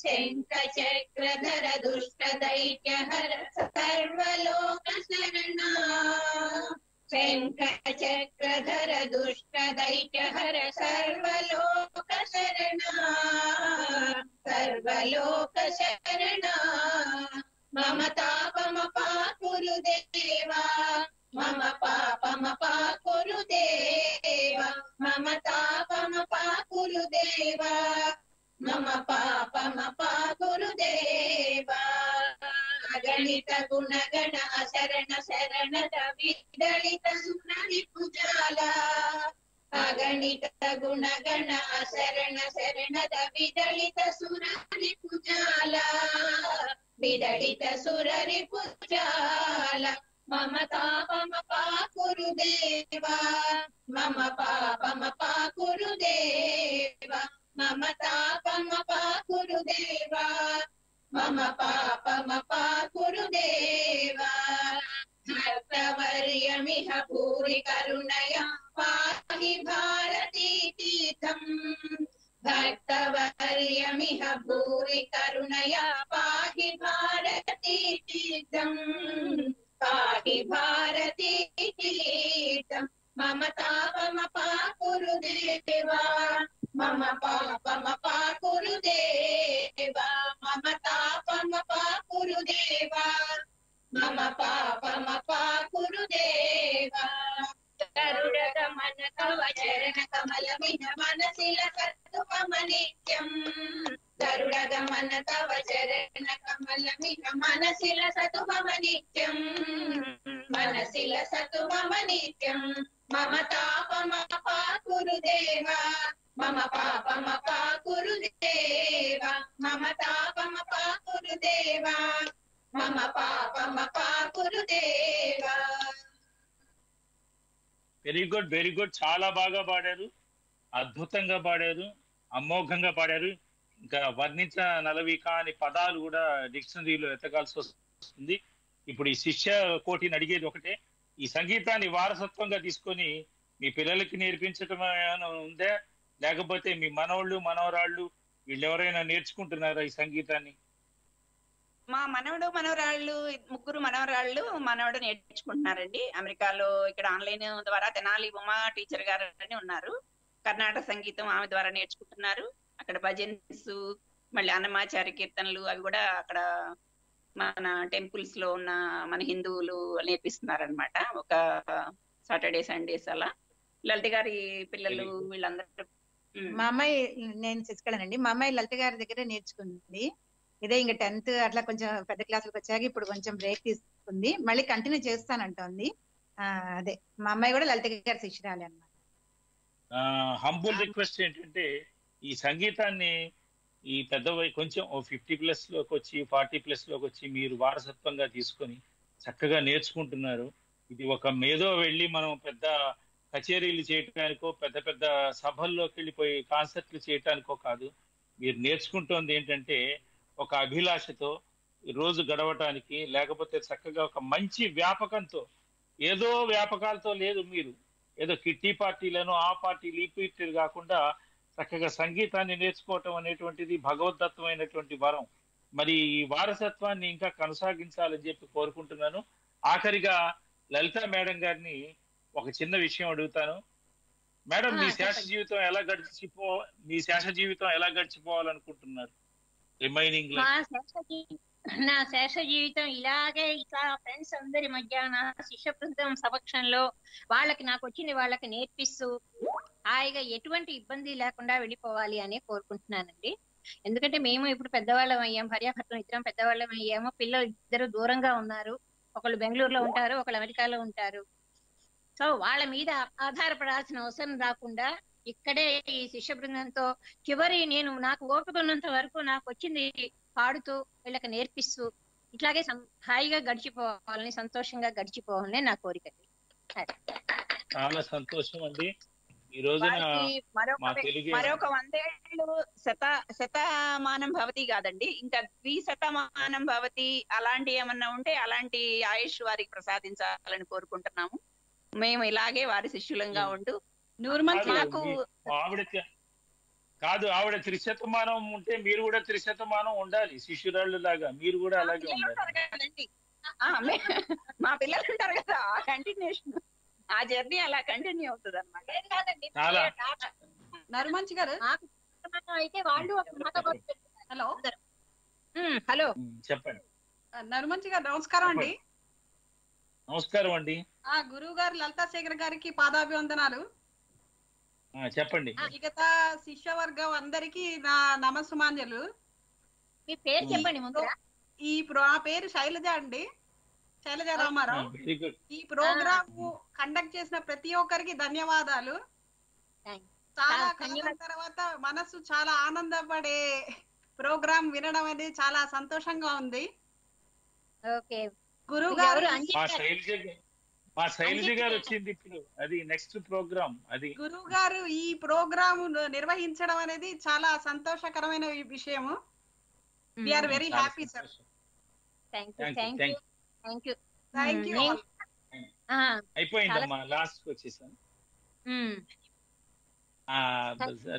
శంఖ చక్రధర దుష్ట దైత్య హర సర్వలోక శరణ, శంఖ చక్రధర దుష్ట దైత్య హర సర్వలోక శరణ, సర్వలోక శరణ, మమ తాపమ పాకురు దేవా, మమ పాపమ పాకురు దేవా, మమ తాపమ పాకురు దేవా, మమ పాపమ పాకురు దేవా, అగణిత గుణగణ శరణ శరణ దళిత సుఖ నడిపుజాల అగణిత గుణగణ శరణ శరణద విదళిత సురరి పుజాల విదళిత సురరి పుజాల మమతా మమపా కురు దేవా మమపా మమపా కురు దేవా మమతా మమపా కురు దేవా మమ పాప మప కురు దేవా భర్తవర్యమిహ భూరి కరుణయా పాహి భారతీ తీర్థం భర్తవర్యమిహ భూరి కరుణయా పాహి భారతీ తీర్థం పాహి భారతీ తీర్థం మమ తాపమప కురు దేవా మమ పాపమప కురు దేవా మమ తాపమప కురు దేవా మమ పాపమప కురు దేవా కరుణ కమన కవ చరణ కమల విన మనసిల కత్తు మనిత్యం కరుణ కమన కవ చరణ కమల విన మనసిల సతు మనిత్యం మనసిల సతు మనిత్యం మమ తాపమప కురు దేవా మమ పాపమప కురు దేవా మమ తాపమప కురు దేవా మమ పాపమప కురు దేవా. Very good, very good. చాలా బాగా పాడారు, అద్భుతంగా పాడారు, అమోఘంగా పాడారు. ఇంకా వర్ణించిన నలవి కాని పదాలు కూడా డిక్షనరీలో ఎతకాల్సి వస్తుంది. ఇప్పుడు ఈ శిష్య కోటిని అడిగేది ఒకటే, ఈ సంగీతాన్ని వారసత్వంగా తీసుకొని మీ పిల్లలకి నేర్పించడం ఉందా, లేకపోతే మీ మనోళ్ళు మనవరాళ్ళు వీళ్ళెవరైనా నేర్చుకుంటున్నారా ఈ సంగీతాన్ని? మా మనవడు మనవరాళ్ళు ముగ్గురు మనవరాళ్ళు మనవడు నేర్చుకుంటున్నారండి. అమెరికాలో ఇక్కడ ఆన్లైన్ ద్వారా తెనాలి ఉమా టీచర్ గారు అని ఉన్నారు, కర్ణాటక సంగీతం ఆమె ద్వారా నేర్చుకుంటున్నారు. అక్కడ భజన్స్ మళ్ళీ అన్నమాచారి కీర్తనలు అవి కూడా అక్కడ మన టెంపుల్స్ లో ఉన్న మన హిందువులు నేర్పిస్తున్నారు అనమాట. ఒక సాటర్డే సండేస్ అలా లలిత గారి పిల్లలు వీళ్ళందరూ. మా అమ్మాయి, నేను తీసుకెళ్ళానండి, మా అమ్మాయి లలిత గారి దగ్గర నేర్చుకుంది. ఇదే ఇంకా 10th అట్లా కొంచెం పెద్ద క్లాసులకు వచ్చాక ఇప్పుడు కొంచెం బ్రేక్ తీసుకుంది, మళ్ళీ కంటిన్యూ చేస్తానంటోంది. అదే మా అమ్మాయి కూడా లలిత గారి శిష్యురాలి అన్నమాట. హంబుల్ రిక్వెస్ట్ ఏంటంటే ఈ సంగీతాన్ని ఈ పెద్ద కొంచెం 50+ లోకి వచ్చి 40+ లోకి వచ్చి మీరు వారసత్వంగా తీసుకొని చక్కగా నేర్చుకుంటున్నారు. ఇది ఒక మేధో వెళ్ళి మనం పెద్ద కచేరీలు చేయటానికో పెద్ద పెద్ద సభల్లోకి వెళ్ళిపోయి కాన్సర్ట్లు చేయటానికో కాదు, మీరు నేర్చుకుంటోంది ఏంటంటే ఒక అభిలాషతో రోజు గడవటానికి, లేకపోతే చక్కగా ఒక మంచి వ్యాపకంతో, ఏదో వ్యాపకాలతో లేదు, మీరు ఏదో కిట్టి పార్టీలను ఆ పార్టీలు ఈ పార్టీలు కాకుండా చక్కగా సంగీతాన్ని నేర్చుకోవటం అనేటువంటిది భగవద్దత్తమైనటువంటి వరం. మరి ఈ వారసత్వాన్ని ఇంకా కొనసాగించాలని చెప్పి కోరుకుంటున్నాను. ఆఖరిగా లలిత మేడం గారిని ఒక చిన్న విషయం అడుగుతాను. మేడం, మీ శేష జీవితం ఎలా గడిచిపోవాలనుకుంటున్నారు? రిమైనింగ్ నా శేష జీవితం ఇలాగే ఇట్లా ఫ్రెండ్స్ అందరి మధ్య నా శిష్య బృందం సమక్షంలో వాళ్ళకి నాకు వచ్చింది వాళ్ళకి నేర్పిస్తూ హాయిగా ఎటువంటి ఇబ్బంది లేకుండా వెళ్ళిపోవాలి అని కోరుకుంటున్నానండి. ఎందుకంటే మేము ఇప్పుడు పెద్దవాళ్ళం అయ్యాము, భార్యాభర్తలు ఇద్దరం పెద్దవాళ్ళం అయ్యాము, పిల్లలు ఇద్దరు దూరంగా ఉన్నారు, ఒకళ్ళు బెంగళూరులో ఉంటారు, ఒకళ్ళు అమెరికాలో ఉంటారు. సో వాళ్ళ మీద ఆధారపడాల్సిన అవసరం రాకుండా ఇక్కడే ఈ శిష్య బృందంతో చివరి నేను నాకు ఓపికన్నంత వరకు నాకు వచ్చింది పాడుతూ వీళ్ళకి నేర్పిస్తూ ఇట్లాగే హాయిగా గడిచిపోవాలని, సంతోషంగా గడిచిపోవాలని నా కోరిక. చాలా సంతోషం అండి. ఈ రోజున మరొక 100 ఏళ్ళు శతమానం భవతి కాదండి, ఇంకా 2 శతమానం భవతి అలాంటి ఏమన్నా ఉంటే అలాంటి ఆయుష్ వారికి ప్రసాదించాలని కోరుకుంటున్నాము. మేము ఇలాగే వారి శిష్యులంగా ఉండు కాదు, ఆవిడ 3 శతమానం ఉంటే మీరు కూడా 3 శతమానం ఉండాలి శిష్యురాళ్ళు లాగా, మీరు కూడా అలాగే ఉండాలి. మా పిల్లలు ఉంటారు కదా, ఆ కంటిన్యూషన్ ఆ జర్నీ అలా కంటిన్యూ అవుతుంది అన్నమాట. ఏం కాదండి నర్మంచి గారు అయితే వాళ్ళు హలో హలో చెప్పండి. నర్మంచి గారు నమస్కారం అండి. నమస్కారం అండి. గురువు గారు లలితా శేఖర్ గారికి పాదాభివందనాలు. చెప్పండి. మిగతా శిష్య వర్గం అందరికి నా నమస్సుమాంజలు. మీ పేరు చెప్పండి ముందు. ఈ పేరు శైలజ అండి. శైలజ రామారావు ఈ ప్రోగ్రామ్ కండక్ట్ చేసిన ప్రతి ఒక్కరికి ధన్యవాదాలు. చాలా కాలం తర్వాత మనసు చాలా ఆనందపడే ప్రోగ్రామ్ వినడం అనేది చాలా సంతోషంగా ఉంది. ఓకే గురువు గారు మా శైలజ గారు వచ్చింది ఇప్పుడు అది నెక్స్ట్ ప్రోగ్రామ్ అది గురువు గారు ఈ ప్రోగ్రామ్ నిర్వహించడం అనేది చాలా సంతోషకరమైన విషయము. We are very happy, sir. Thank you. అయిపోయిందమ్మా లాస్ట్ వచ్చేసాను.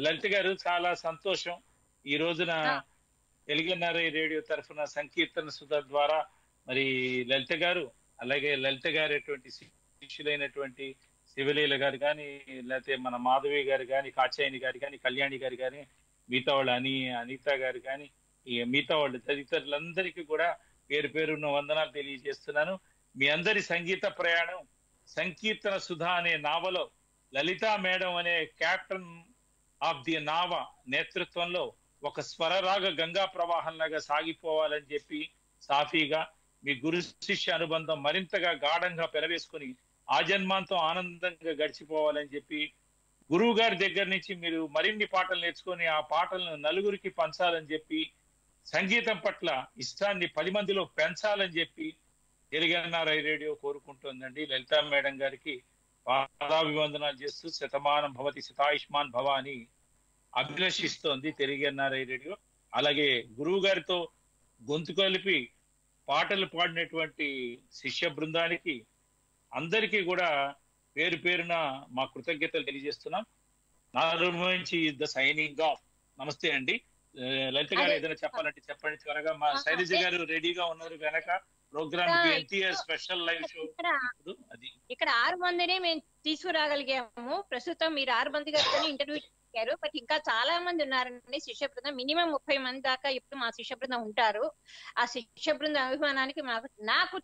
లలిత గారు చాలా సంతోషం ఈ రోజున తెలుగు ఎన్ఆర్ఐ రేడియో తరఫున సంకీర్తన సుధ ద్వారా మరి లలిత గారు అలాగే లలిత గారు అటువంటి శిష్యులైనటువంటి శివలీల గారు కానీ లేకపోతే మన మాధవి గారు కానీ కాచాయని గారు కానీ కళ్యాణి గారు కానీ మిగతా వాళ్ళ అనిత గారు కానీ మిగతా వాళ్ళు తదితరులందరికీ కూడా పేరు పేరున్న వందనాలు తెలియజేస్తున్నాను. మీ అందరి సంగీత ప్రయాణం సంకీర్తన సుధా అనే నావలో లలితా మేడం అనే క్యాప్టెన్ ఆఫ్ ది నావ నేతృత్వంలో ఒక స్వరరాగ గంగా ప్రవాహంలాగా సాగిపోవాలని చెప్పి సాఫీగా మీ గురు శిష్య అనుబంధం మరింతగా గాఢంగా పెనవేసుకుని ఆ జన్మాంతం ఆనందంగా గడిచిపోవాలని చెప్పి గురువు గారి దగ్గర నుంచి మీరు మరిన్ని పాటలు నేర్చుకుని ఆ పాటలను నలుగురికి పంచాలని చెప్పి సంగీతం పట్ల ఇష్టాన్ని 10 మందిలో పెంచాలని చెప్పి తెలుగు ఎన్ఆర్ఐ రేడియో కోరుకుంటోందండి. లలితా మేడం గారికి పాదాభివందనాలు చేస్తూ శతమానం భవతి శతాయుష్మాన్ భవ అని అభిలషిస్తోంది తెలుగు ఎన్ఆర్ఐ రేడియో. అలాగే గురువు గారితో గొంతు కలిపి పాటలు పాడినటువంటి శిష్య బృందానికి అందరికీ కూడా పేరు పేరున మా కృతజ్ఞతలు తెలియజేస్తున్నాం. నా నుంచి ద సైనింగ్ ఆఫ్. నమస్తే అండి. లలిత గారు ఏదైనా చెప్పాలంటే చెప్పండి త్వరగా. మా శైలజ గారు రెడీగా ఉన్నారు కనుక ప్రోగ్రామ్ స్పెషల్ లైవ్ షో ఇక్కడ 6 మందినే మేము తీసుకురాగలిగాము. ప్రస్తుతం మీరు 6 మంది గారితో ఇంటర్వ్యూ చేశారు. బట్ ఇంకా చాలా మంది ఉన్నారండి శిష్య బృందం. మినిమం 30 మంది దాకా ఇప్పుడు మా శిష్య బృందం ఉంటారు. ఆ శిష్య బృందం అభిమానానికి నాకు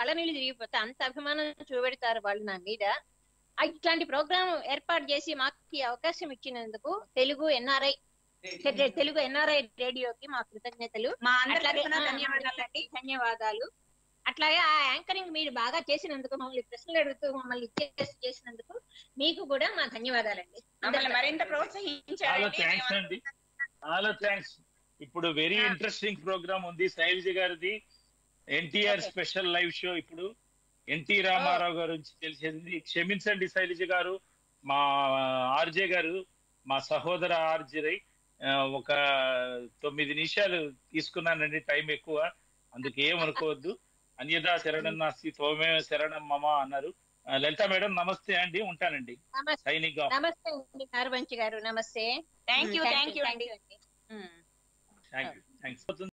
కళ్ళ నీళ్ళు తిరిగిపోతాయి. అంత అభిమానం చూపెడతారు వాళ్ళు నా మీద. ఇట్లాంటి ప్రోగ్రామ్ ఏర్పాటు చేసి మాకు అవకాశం ఇచ్చినందుకు తెలుగు ఎన్ఆర్ఐ రేడియోకి మా కృతజ్ఞతలు, మా అందరి ధన్యవాదాలండి. ధన్యవాదాలు. అట్లాగే ఆ యాంకరింగ్ మీరు బాగా చేసినందుకు, మమ్మల్ని ప్రశ్నలు అడుగుతూ మమ్మల్ని చేసినందుకు మీకు కూడా మా ధన్యవాదాలండి. మరింత ప్రోత్సహించారు. చాలా థ్యాంక్స్. ఇప్పుడు వెరీ ఇంట్రెస్టింగ్ ప్రోగ్రామ్ ఉంది శైలజ గారిది, ఎన్టీఆర్ స్పెషల్ లైవ్ షో. ఇప్పుడు ఎన్టీ రామారావు గారి గురించి తెలిసేది. క్షమించండి శైలజ గారు, మా ఆర్జే గారు మా సహోదర ఆర్జే ఒక 9 నిమిషాలు తీసుకున్నానండి టైం ఎక్కువ, అందుకేమనుకోవద్దు. అన్యదా శరణం నాస్తి త్వమే శరణం మమ అన్నారు. లలిత మేడం నమస్తే అండి, ఉంటానండి. సైనిక్ గారు నమస్తే.